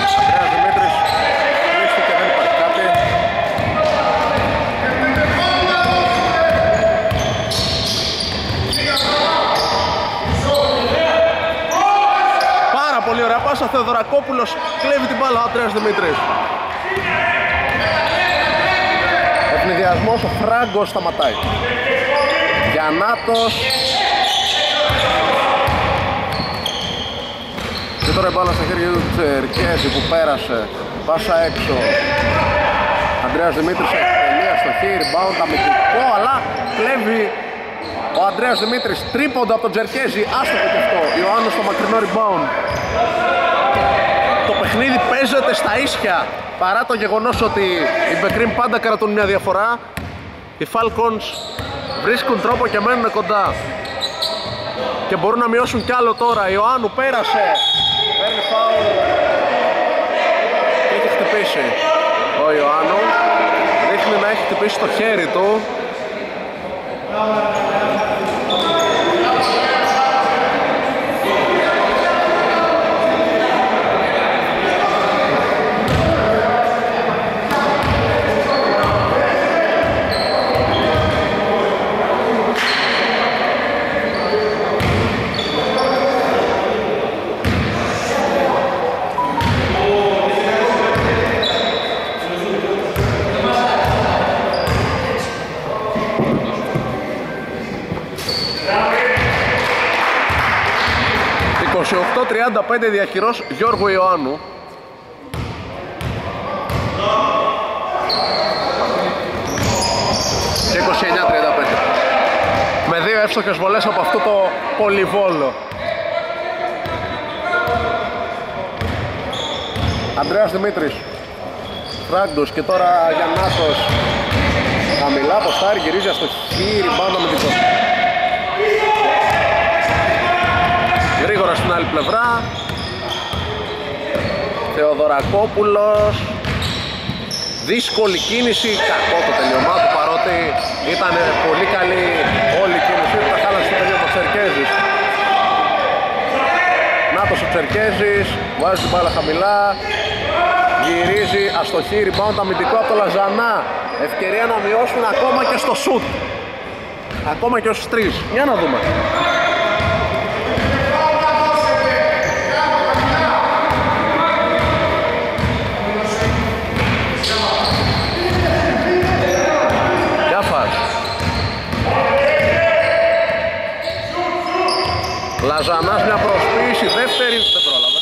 Ανδρέας Δημήτρης, κλείστηκε, δεν υπάρχει κάτι. Πάρα πολύ ωραία πάσα, Θεοδωρακόπουλος. Κλέβει την μπάλα ο Ανδρέας Δημήτρης. Ευνηδιασμός, ο Φράγκος σταματάει. Γιαννάτος. Και τώρα η μπάλα στα χέρια του Τσερκέζη που πέρασε. Πάσα έξω. Ανδρέας Δημήτρης έχει τελεία στο χείρι, rebound αμυντικό, αλλά κλέβει ο Ανδρέας Δημήτρης. Τρίποντο από τον Τσερκέζη, άστοχο και αυτό. Ιωάννου στο μακρινό rebound. Το παιχνίδι παίζεται στα ίσια, παρά το γεγονός ότι οι Μπεκρίμ πάντα κρατούν μια διαφορά. Οι Falcons βρίσκουν τρόπο και μένουν κοντά και μπορούν να μειώσουν κι άλλο τώρα. Ιωάννου πέρασε, παίρνει φάουλ και έχει χτυπήσει. Ο Ιωάννου δείχνει να έχει χτυπήσει το χέρι του. είκοσι οκτώ τριάντα πέντε, διαχειρός Γιώργου Ιωάννου. Και είκοσι εννιά τριάντα πέντε. Με δύο εύστοχες βολές από αυτό το πολυβόλο. Ανδρέας Δημήτρης, Φράγκος και τώρα Γιαννάτος. Χαμηλά από στάρι, γυρίζει στο χείρι, μπάντα με την κόντρα. Γρήγορα στην άλλη πλευρά. Θεοδωρακόπουλος. Δύσκολη κίνηση. Κακό το τελειωμά του, παρότι ήταν πολύ καλή όλη η κίνηση. Τα χάλασε το τελειώμα ο Τσερκέζης. Νάτος ο Τσερκέζης. Βάζει την μπάλα χαμηλά. Γυρίζει αστοχή. Rebound αμυντικό από το Λαζανά. Ευκαιρία να μειώσουν ακόμα και στο σουτ. Ακόμα και στους τρεις. Για να δούμε. Λαζανάς, μια προσποίηση, δεύτερη, δεν πρόλαβε.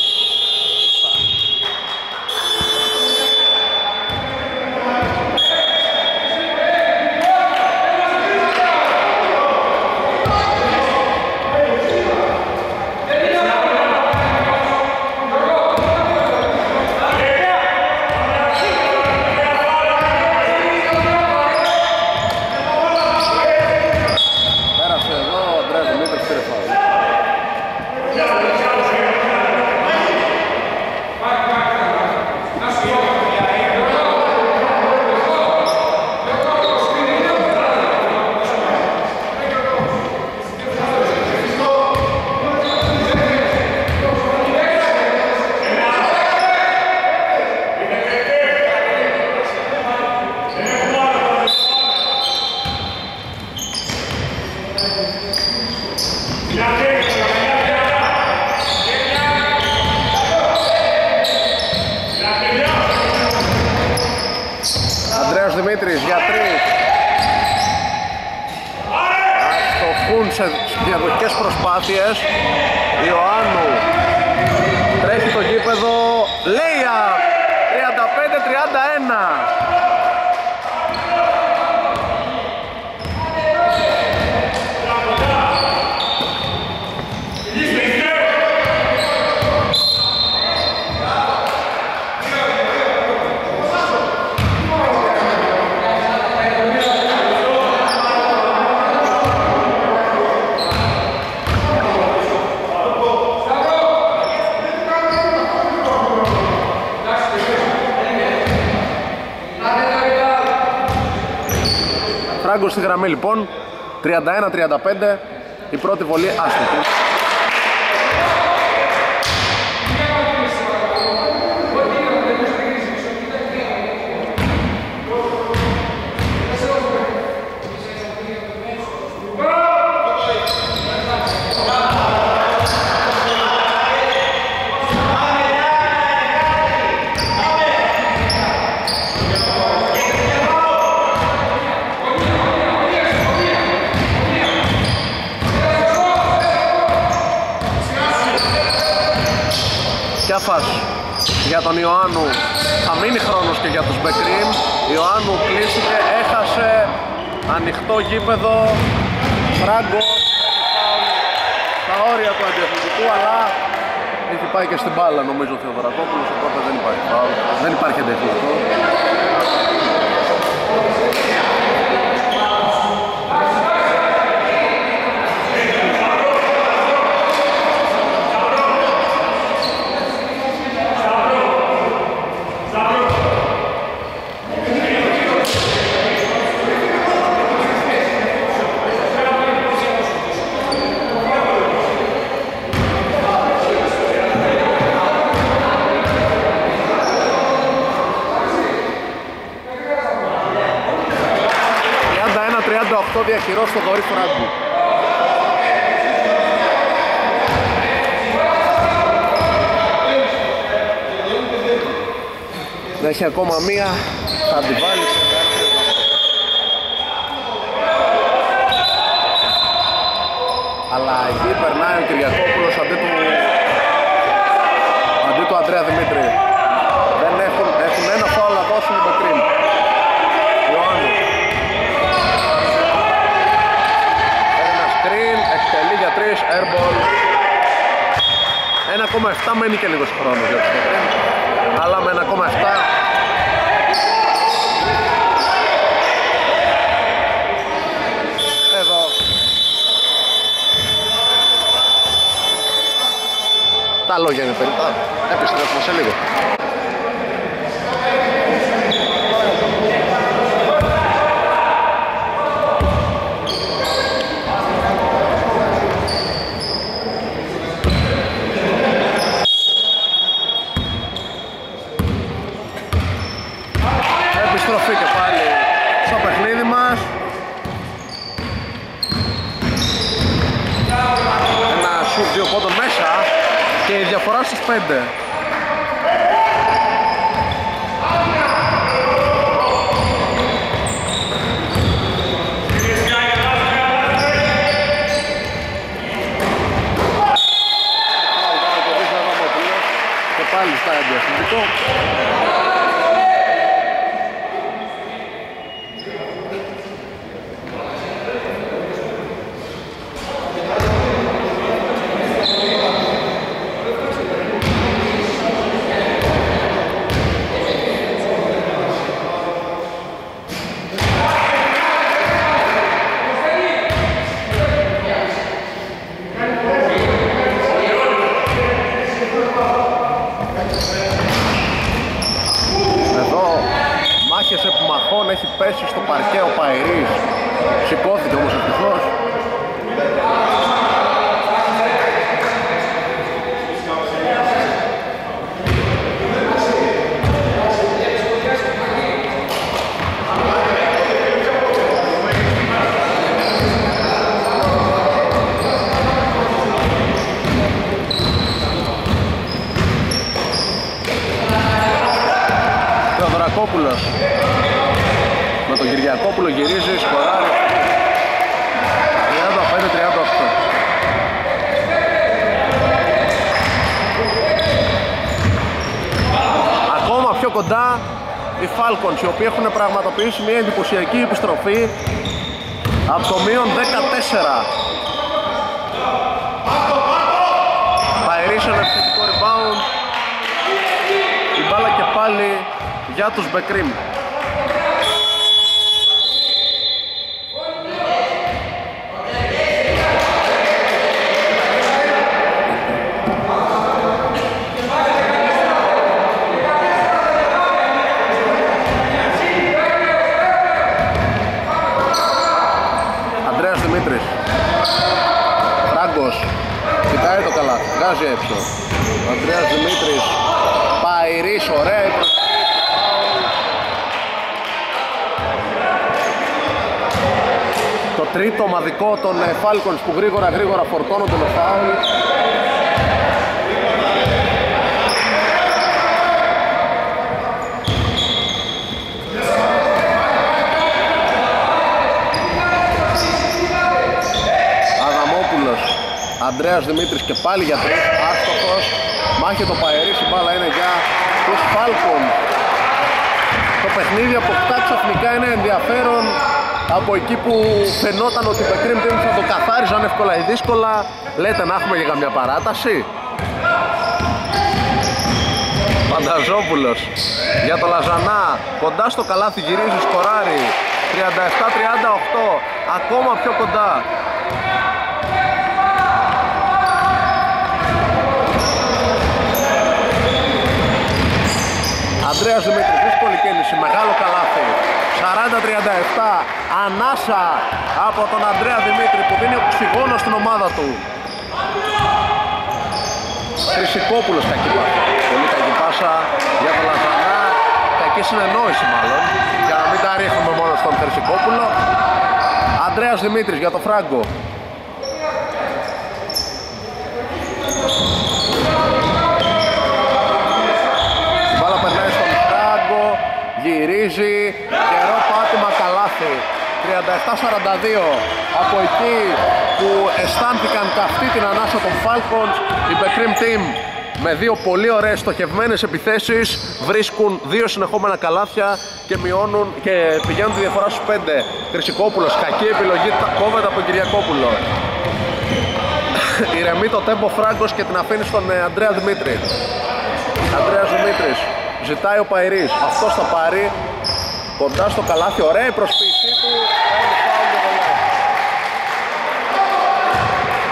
Ιωάννου τρέχει το γήπεδο, Λέια τριάντα πέντε τριάντα ένα. Φράγκος στη γραμμή λοιπόν, τριάντα ένα τριάντα πέντε, η πρώτη βολή άσχετη. Κιάφας για τον Ιωάννου, θα μείνει χρόνος και για τους Μπεκρίμ. Ιωάννου κλείστηκε, έχασε ανοιχτό γήπεδο. Φράγκος στα όρια του αντιαθλητικού, αλλά έχει πάει και στην μπάλα νομίζω ο Θεοδωρακόπουλος, οπότε δεν υπάρχει φάουλ, δεν υπάρχει αντιαθλητικό. Το διαχειρό στο χωρί Φράγκου. Δεν έχει ακόμα μία, θα την βάλει. Αλλά εκεί περνάει ο Κυριακόπουλος αντί του, αντί του Ανδρέα Δημήτρη. Δεν έχουν, έχουν ένα φάουλ να δώσουν οι Μπεκρίμ. Εκτελεί για τρεις, airball. ένα κόμμα επτά μένει και λίγος χρόνος για τους Μπεκρίμ, αλλά με ένα κόμμα επτά εδώ τα λόγια είναι περίπου. Επιστρέφουμε σε λίγο. Διαφορά στους πέντε. αυτό. Έχει πέσει στο παρκέ ο Παϊρής, σηκώθηκε όμως ευτυχώς. Θεοδωρακόπουλος με τον Κυριακόπουλο γυρίζει, σκοράρει τριάντα πέντε τριάντα οκτώ. Ακόμα πιο κοντά οι Falcons, οι οποίοι έχουν πραγματοποιήσει μια εντυπωσιακή επιστροφή από το μείον δεκατέσσερα. Παϊρής ένα ευθυντικό rebound, η μπάλα και πάλι για τους Μπεκρίμ. Φράγκος, κοιτάει το καλά, βγάζει έξω. Ανδρέας Δημήτρης, Παϊρής, ωραία. Το τρίτο ομαδικό των Falcons που γρήγορα γρήγορα φορτώνονται με φάουλ. Ανδρέας Δημήτρης και πάλι για τρεις, άστοχος, μάχε το Παϊρής, η μπάλα είναι για τους Falcons. Το παιχνίδι αποκτά ξαφνικά είναι ενδιαφέρον από εκεί που φαινόταν ότι οι Μπεκρίμ Team θα το καθάριζαν εύκολα ή δύσκολα. Λέτε να έχουμε και καμιά παράταση. Πανταζόπουλος για το Λαζανά, κοντά στο καλάθι γυρίζει, σκοράρει τριάντα επτά τριάντα οκτώ, ακόμα πιο κοντά. Ανδρέας Δημήτρης, δύσκολη κίνηση, μεγάλο καλάθι, σαράντα τριάντα επτά, ανάσα από τον Ανδρέα Δημήτρη που δίνει οξυγόνο στην ομάδα του. Χρυσικόπουλος, κακή πάσα, πολύ κακή πάσα για τον Λαζανά, κακή συνεννόηση μάλλον, για να μην τα ρίχνουμε μόνο στον Χρυσικόπουλο. Ανδρέας Δημήτρης για τον Φράγκο. Γυρίζει, καιρό πάτημα καλάθι, τριάντα επτά σαράντα δύο. Από εκεί που αισθάνθηκαν καυτή την ανάσα των Falcons, οι Μπεκρίμ Team με δύο πολύ ωραίες στοχευμένες επιθέσεις βρίσκουν δύο συνεχόμενα καλάθια και μειώνουν και πηγαίνουν τη διαφορά στους πέντε. Χρυσικόπουλος, κακή επιλογή, κόβεται από τον Κυριακόπουλο. Ηρεμεί το τέμπο Φράγκος και την αφήνει στον Ανδρέα Δημήτρη. Ανδρέας Δημήτρης. Ζητάει ο Παϊρής, αυτός θα πάρει, κοντά στο καλάθι, ωραία η προσποίησή του,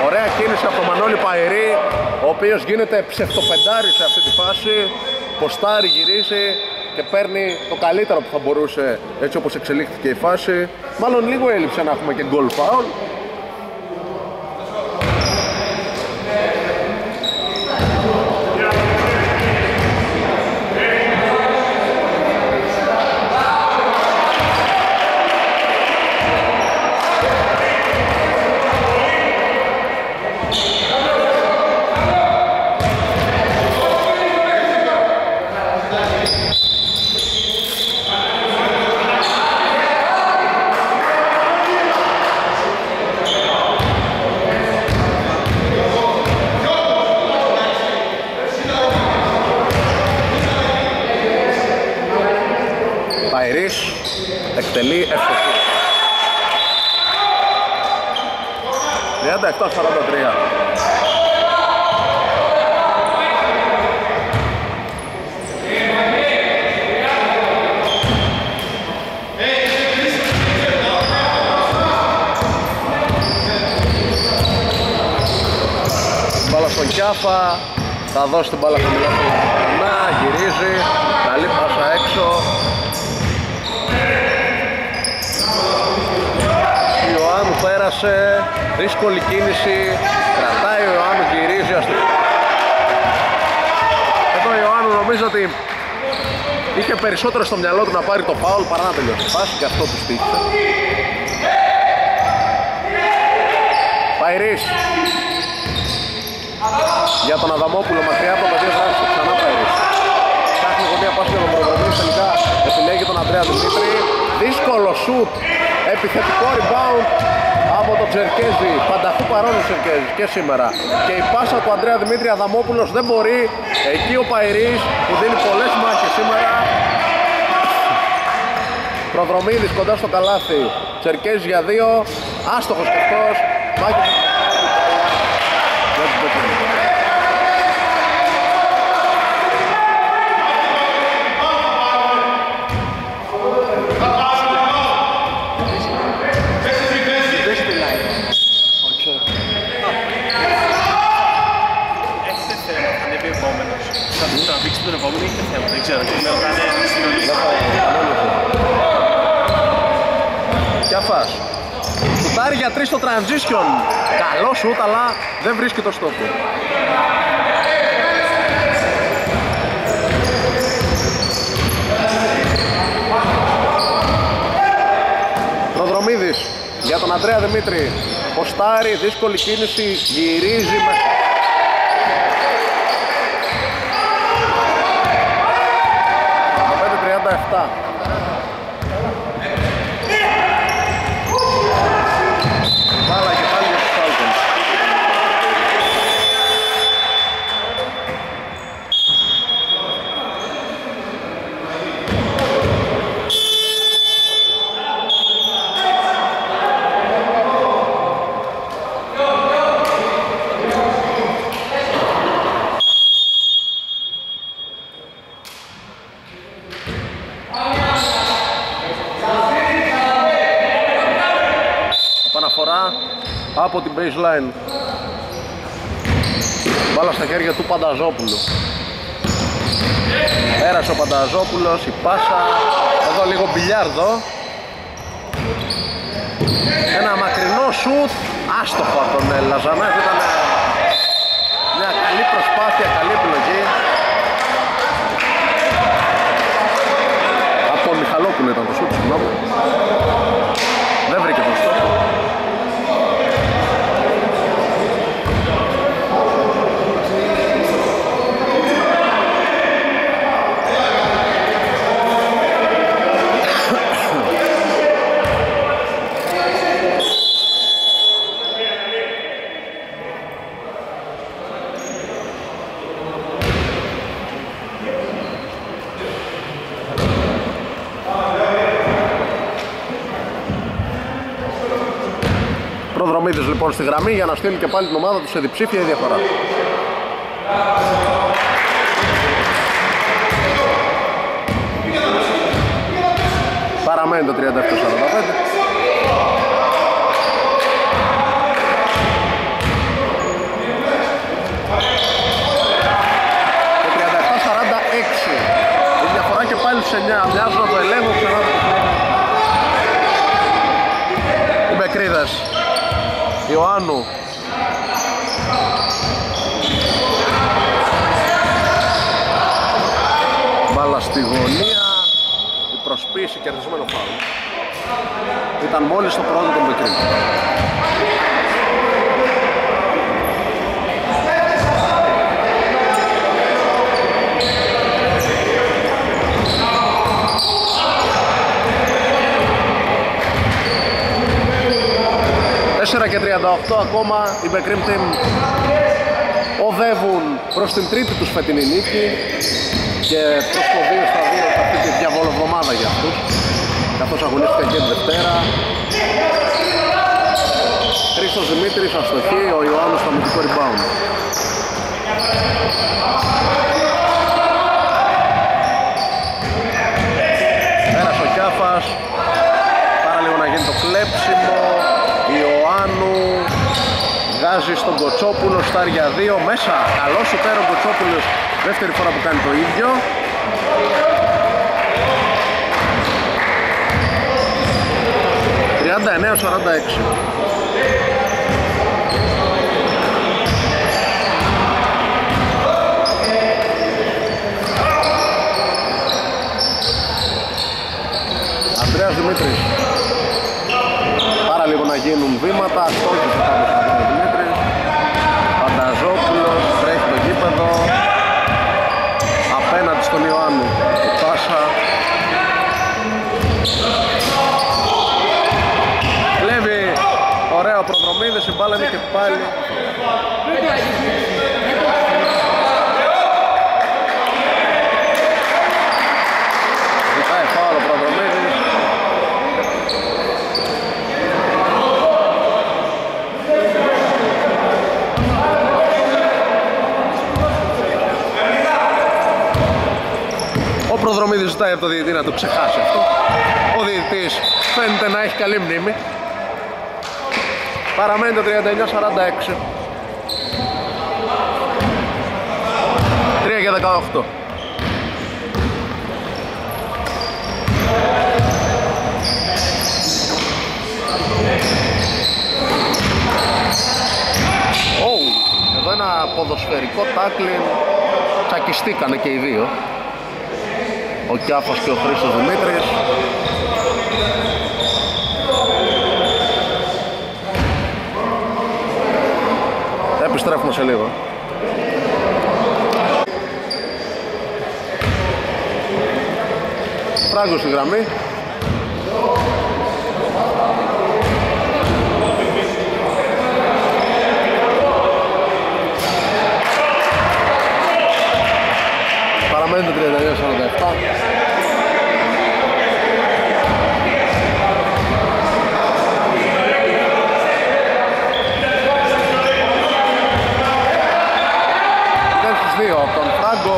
ωραία κίνηση από τον Μανώλη Παϊρή, ο οποίος γίνεται ψευτοπεντάρι σε αυτή τη φάση, ποστάρι, γυρίζει και παίρνει το καλύτερο που θα μπορούσε, έτσι όπως εξελίχθηκε η φάση. Μάλλον λίγο έλειψε να έχουμε και goal foul. αποτελεί ευκολία. τριάντα επτά σαράντα τρία. Μπάλα στον Κιάφα, θα δώσει την μπάλα στον Λαζανά, γυρίζει, καλή πάσα έξω. Ιωάννου πέρασε, δύσκολη κίνηση, κρατάει ο Ιωάννου, γυρίζει αστυνομία. Εδώ ο Ιωάννου νομίζω ότι είχε περισσότερο στο μυαλό του να πάρει το φάουλ παρά να τελειώσει πάση και αυτό του στήχησε. Παϊρής για τον Αδαμόπουλο, μακριά από το παιδί βράζει, ξανά Παϊρής. Ψάχνει γωνία πάση για τον Προδρομίδη, τελικά επιλέγει τον Ανδρέα Δημήτρη. Δύσκολο σουτ, επιθετικό rebound από τον Τσερκέζη, πανταχού παρόν ο Τσερκέζης και σήμερα. Και η πάσα του Ανδρέα Δημήτρη, Αδαμόπουλος δεν μπορεί. Εκεί ο Παϊρής που δίνει πολλές μάχες σήμερα. Προδρομίδης κοντά στο καλάθι, Τσερκέζη για δύο, άστοχος και αυτός. Κιάφας, κουτάρει για τρεις στο transition. Καλό σουτ, αλλά δεν βρίσκει το στόχο. Προδρομίδης για τον Ανδρέα Δημήτρη, ποστάρει, δύσκολη κίνηση, γυρίζει με... τριάντα επτά. Βάλα και πάλι για τους Falcons. Από την baseline, μπάλα στα χέρια του Πανταζόπουλου. Πέρασε ο Πανταζόπουλος, η πάσα, εδώ λίγο μπιλιάρδο. Ένα μακρινό σουτ, άστοχο από τον Λαζανά. Ήταν μια καλή προσπάθεια, καλή επιλογή. Από τον Μιχαλόπουλο ήταν το σουτ, συγγνώμη. Δεν βρήκε το σουτ. Λοιπόν, στη γραμμή για να στείλει και πάλι την ομάδα του σε διψήφια η διαφορά. Παραμένει το τριάντα επτά σαράντα πέντε. Το τριάντα επτά σαράντα έξι. Η διαφορά και πάλι σε εννιά. Μοιάζω να το ελέγχω ξανά. Οι Μπεκρίδες. Ιωάννου μπάλα στη γωνία, η προσποίηση, κερδισμένο φάουλ. Ήταν μόλις το πρώτο τον Μπεκρίμ. τέσσερα και τριάντα οκτώ ακόμα, οι Μπεκρίμ Team οδεύουν προς την τρίτη τους φετινή νίκη και προς το δύο στα δύο αυτή τη διαβολοβδομάδα για αυτούς. καθώς αγωνίστηκε και την Δευτέρα. Χρήστος Δημήτρης αστοχή, ο Ιωάννου στο αμυντικό rebound. Πέρασε ο Κιάφας, πάρα λίγο να γίνει το κλέψιμο. Ιωάννου βγάζει στον Κοτσόπουλο, στάρια δύο μέσα. Καλό σου πέρα ο Κοτσόπουλος, δεύτερη φορά που κάνει το ίδιο. Τριάντα εννέα σαράντα έξι. Ανδρέας Δημήτρης, πάρα λίγο να γίνουν βήματα, στόχισε πάνω στον Ανδρέα Δημήτρης. Πανταζόπουλος τρέχει το γήπεδο απέναντι στον Ιωάννου, η πάσα κλέβει, ωραία ο Προδρομίδης, η μπάλα είναι και πάλι Προδρομίδης ζητάει από το διαιτητή να το ξεχάσει αυτό. Ο διαιτητής φαίνεται να έχει καλή μνήμη. Παραμένει το τριάντα εννέα σαράντα έξι. τρία για δεκαοκτώ. Oh, εδώ ένα ποδοσφαιρικό τάκλιν. Τσακιστήκανε και οι δύο, ο Κιάφας και ο Χρήστος Δημήτρης. Επιστρέφουμε σε λίγο. Φράγκος στη γραμμή. Παραμένει το τριάντα εννέα σαράντα επτά. Από τον Φράγκο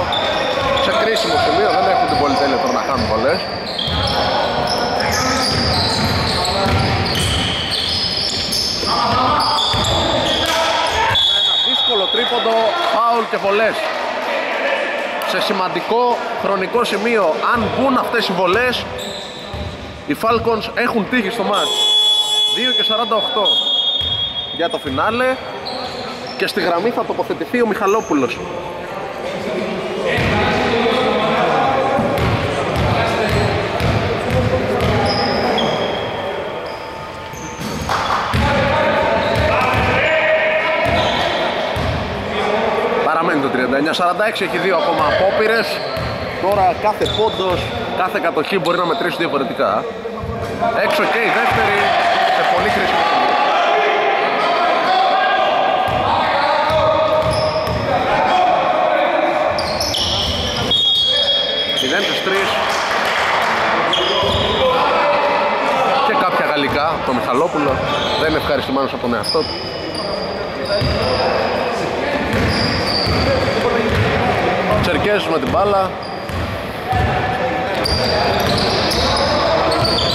σε κρίσιμο σημείο, δεν έχουν την πολυτέλεια τώρα να κάνουν πολλές. Ένα δύσκολο τρίποντο, φάουλ και βολές. Σε σημαντικό χρονικό σημείο, αν μπουν αυτές οι βολές, οι Falcons έχουν τύχει στο μάτς. Δύο και σαράντα οκτώ για το φινάλε και στη γραμμή θα τοποθετηθεί ο Μιχαλόπουλος. Παραμένει το τριάντα εννέα σαράντα έξι, έχει δύο ακόμα απόπειρες. Τώρα κάθε πόντος, κάθε κατοχή μπορεί να μετρήσει διαφορετικά. Έξω και η δεύτερη σε πολύ χρήσιμο. Και κάποια γαλλικά, τον Μιχαλόπουλο, δεν είναι ευχαριστημένος από τον εαυτό του. Τσερκέζης με την μπάλα.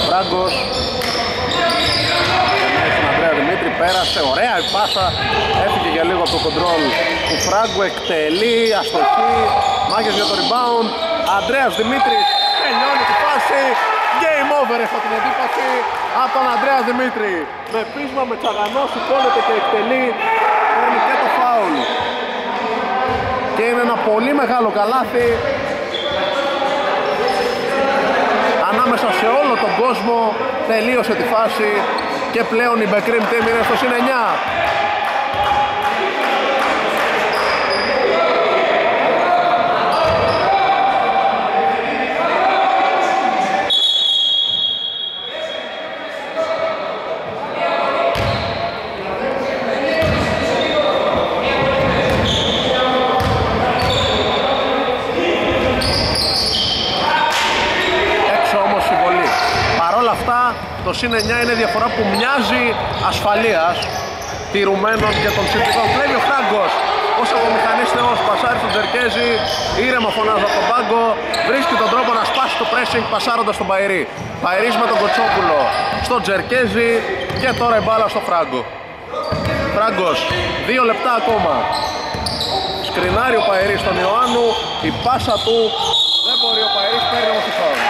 Φράγκος στον Ανδρέα Δημήτρη, πέρασε, ωραία η πάσα, έφυγε για λίγο από το κοντρόλ του Φράγκου, εκτελεί, αστοχή, μάχες για το rebound. Ανδρέας Δημήτρης τελειώνει την φάση. Game over έχω την εντύπωση από τον Ανδρέα Δημήτρη. Με πείσμα, με τσαγανό, σηκώνεται και εκτελεί, παίρνει και το φάουλ. Και είναι ένα πολύ μεγάλο καλάθι ανάμεσα σε όλο τον κόσμο. Τελείωσε τη φάση και πλέον η Μπεκρίμ Team είναι στο συν εννιά. Παρ' όλα Το συν εννιά είναι διαφορά που μοιάζει ασφαλείας τηρουμένων και των συντηρητικών. Βλέπει ο Φράγκος ως απομηχανής θεός, πασάρει στον Τσερκέζη, ήρεμα φωνάζει από τον πάγκο, βρίσκει τον τρόπο να σπάσει το pressing πασάροντας τον Παϊρή. Παϊρής με τον Κοτσόπουλο στον Τσερκέζη και τώρα η μπάλα στο Φράγκο. Φράγκος, δύο λεπτά ακόμα. Σκρινάρει ο Παϊρής στον Ιωάννου, η πάσα του δεν μπορεί ο Παϊρής, παίρνει όμως τη φάουλ.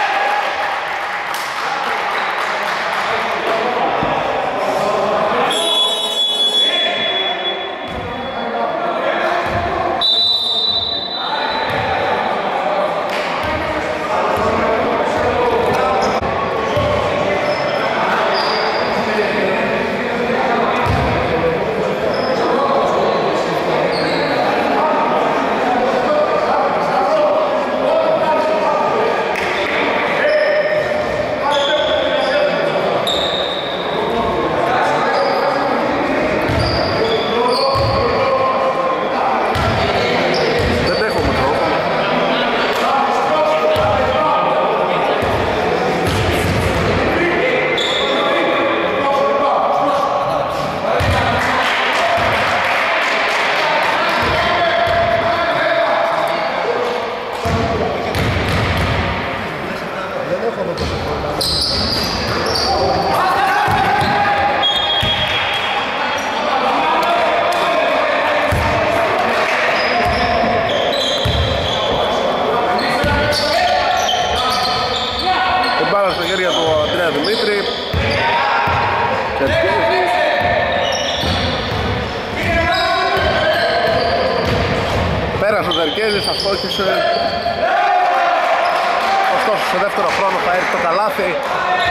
Ωστόσο σε δεύτερο χρόνο θα έρθει το καλάθι,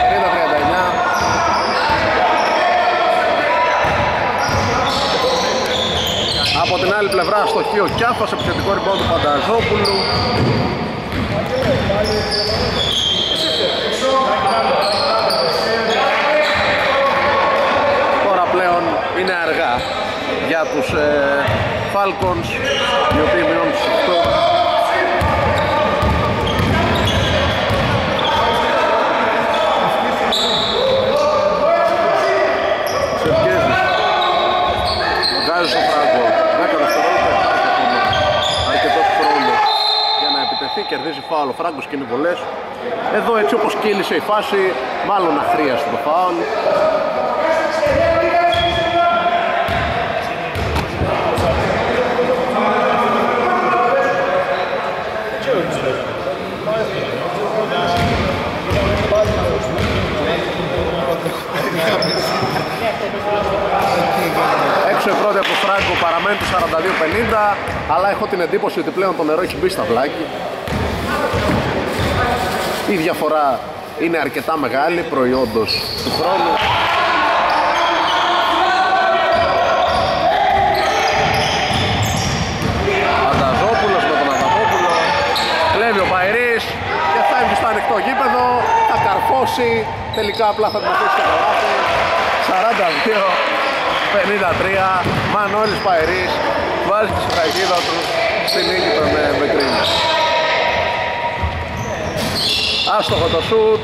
τριάντα τριάντα εννιά. Από την άλλη πλευρά στο χείο Κιάφας, επιθετικό rebound του Πανταζόπουλου. Τώρα πλέον είναι αργά για τους ε, Falcons, οι οποίοι μειώνουν τους οκτώ. Βγάζει ο Φράγκο, δέκα δευτερόλεπτα, αρκετό χρόνο για να επιτεθεί, κερδίζει φάουλ ο Φράγκος, σκύνει βολές. Εδώ έτσι όπως κύλησε η φάση, μάλλον αχρίαστο το φάουλ. Έξω η πρώτη από τον Φράγκο, παραμένει του σαράντα δύο πενήντα, αλλά έχω την εντύπωση ότι πλέον το νερό έχει μπει στα βλάκι. Η διαφορά είναι αρκετά μεγάλη, προϊόντος του χρόνου. Πανταζόπουλος με τον Αδαμόπουλο, κλέβει ο Παϊρής και θα έβγει στο ανοιχτό γήπεδο, θα καρφώσει, τελικά απλά θα την αφήσει στο καλάθι. σαράντα δύο πενήντα τρία, Μανώλης Παϊρής βάζει τη σφραγίδα του στη νίκη των Μπεκρίμ. Άστοχο το σουτ,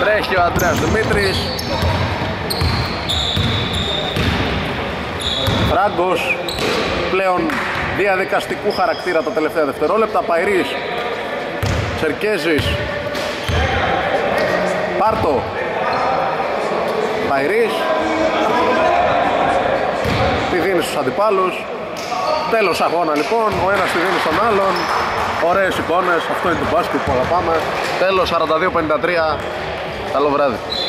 τρέχει ο Ανδρέας Δημήτρης. Φράγκος, πλέον διαδικαστικού χαρακτήρα τα τελευταία δευτερόλεπτα. Παϊρής, Τσερκέζης, Πάρτο, Παϊρής. Τη δίνει στους αντιπάλους. Τέλος αγώνα λοιπόν, ο ένας τη δίνει στον άλλον. Ωραίες εικόνες, αυτό είναι το μπάσκετ που αγαπάμε. Τέλος σαράντα δύο πενήντα τρία. Καλό βράδυ.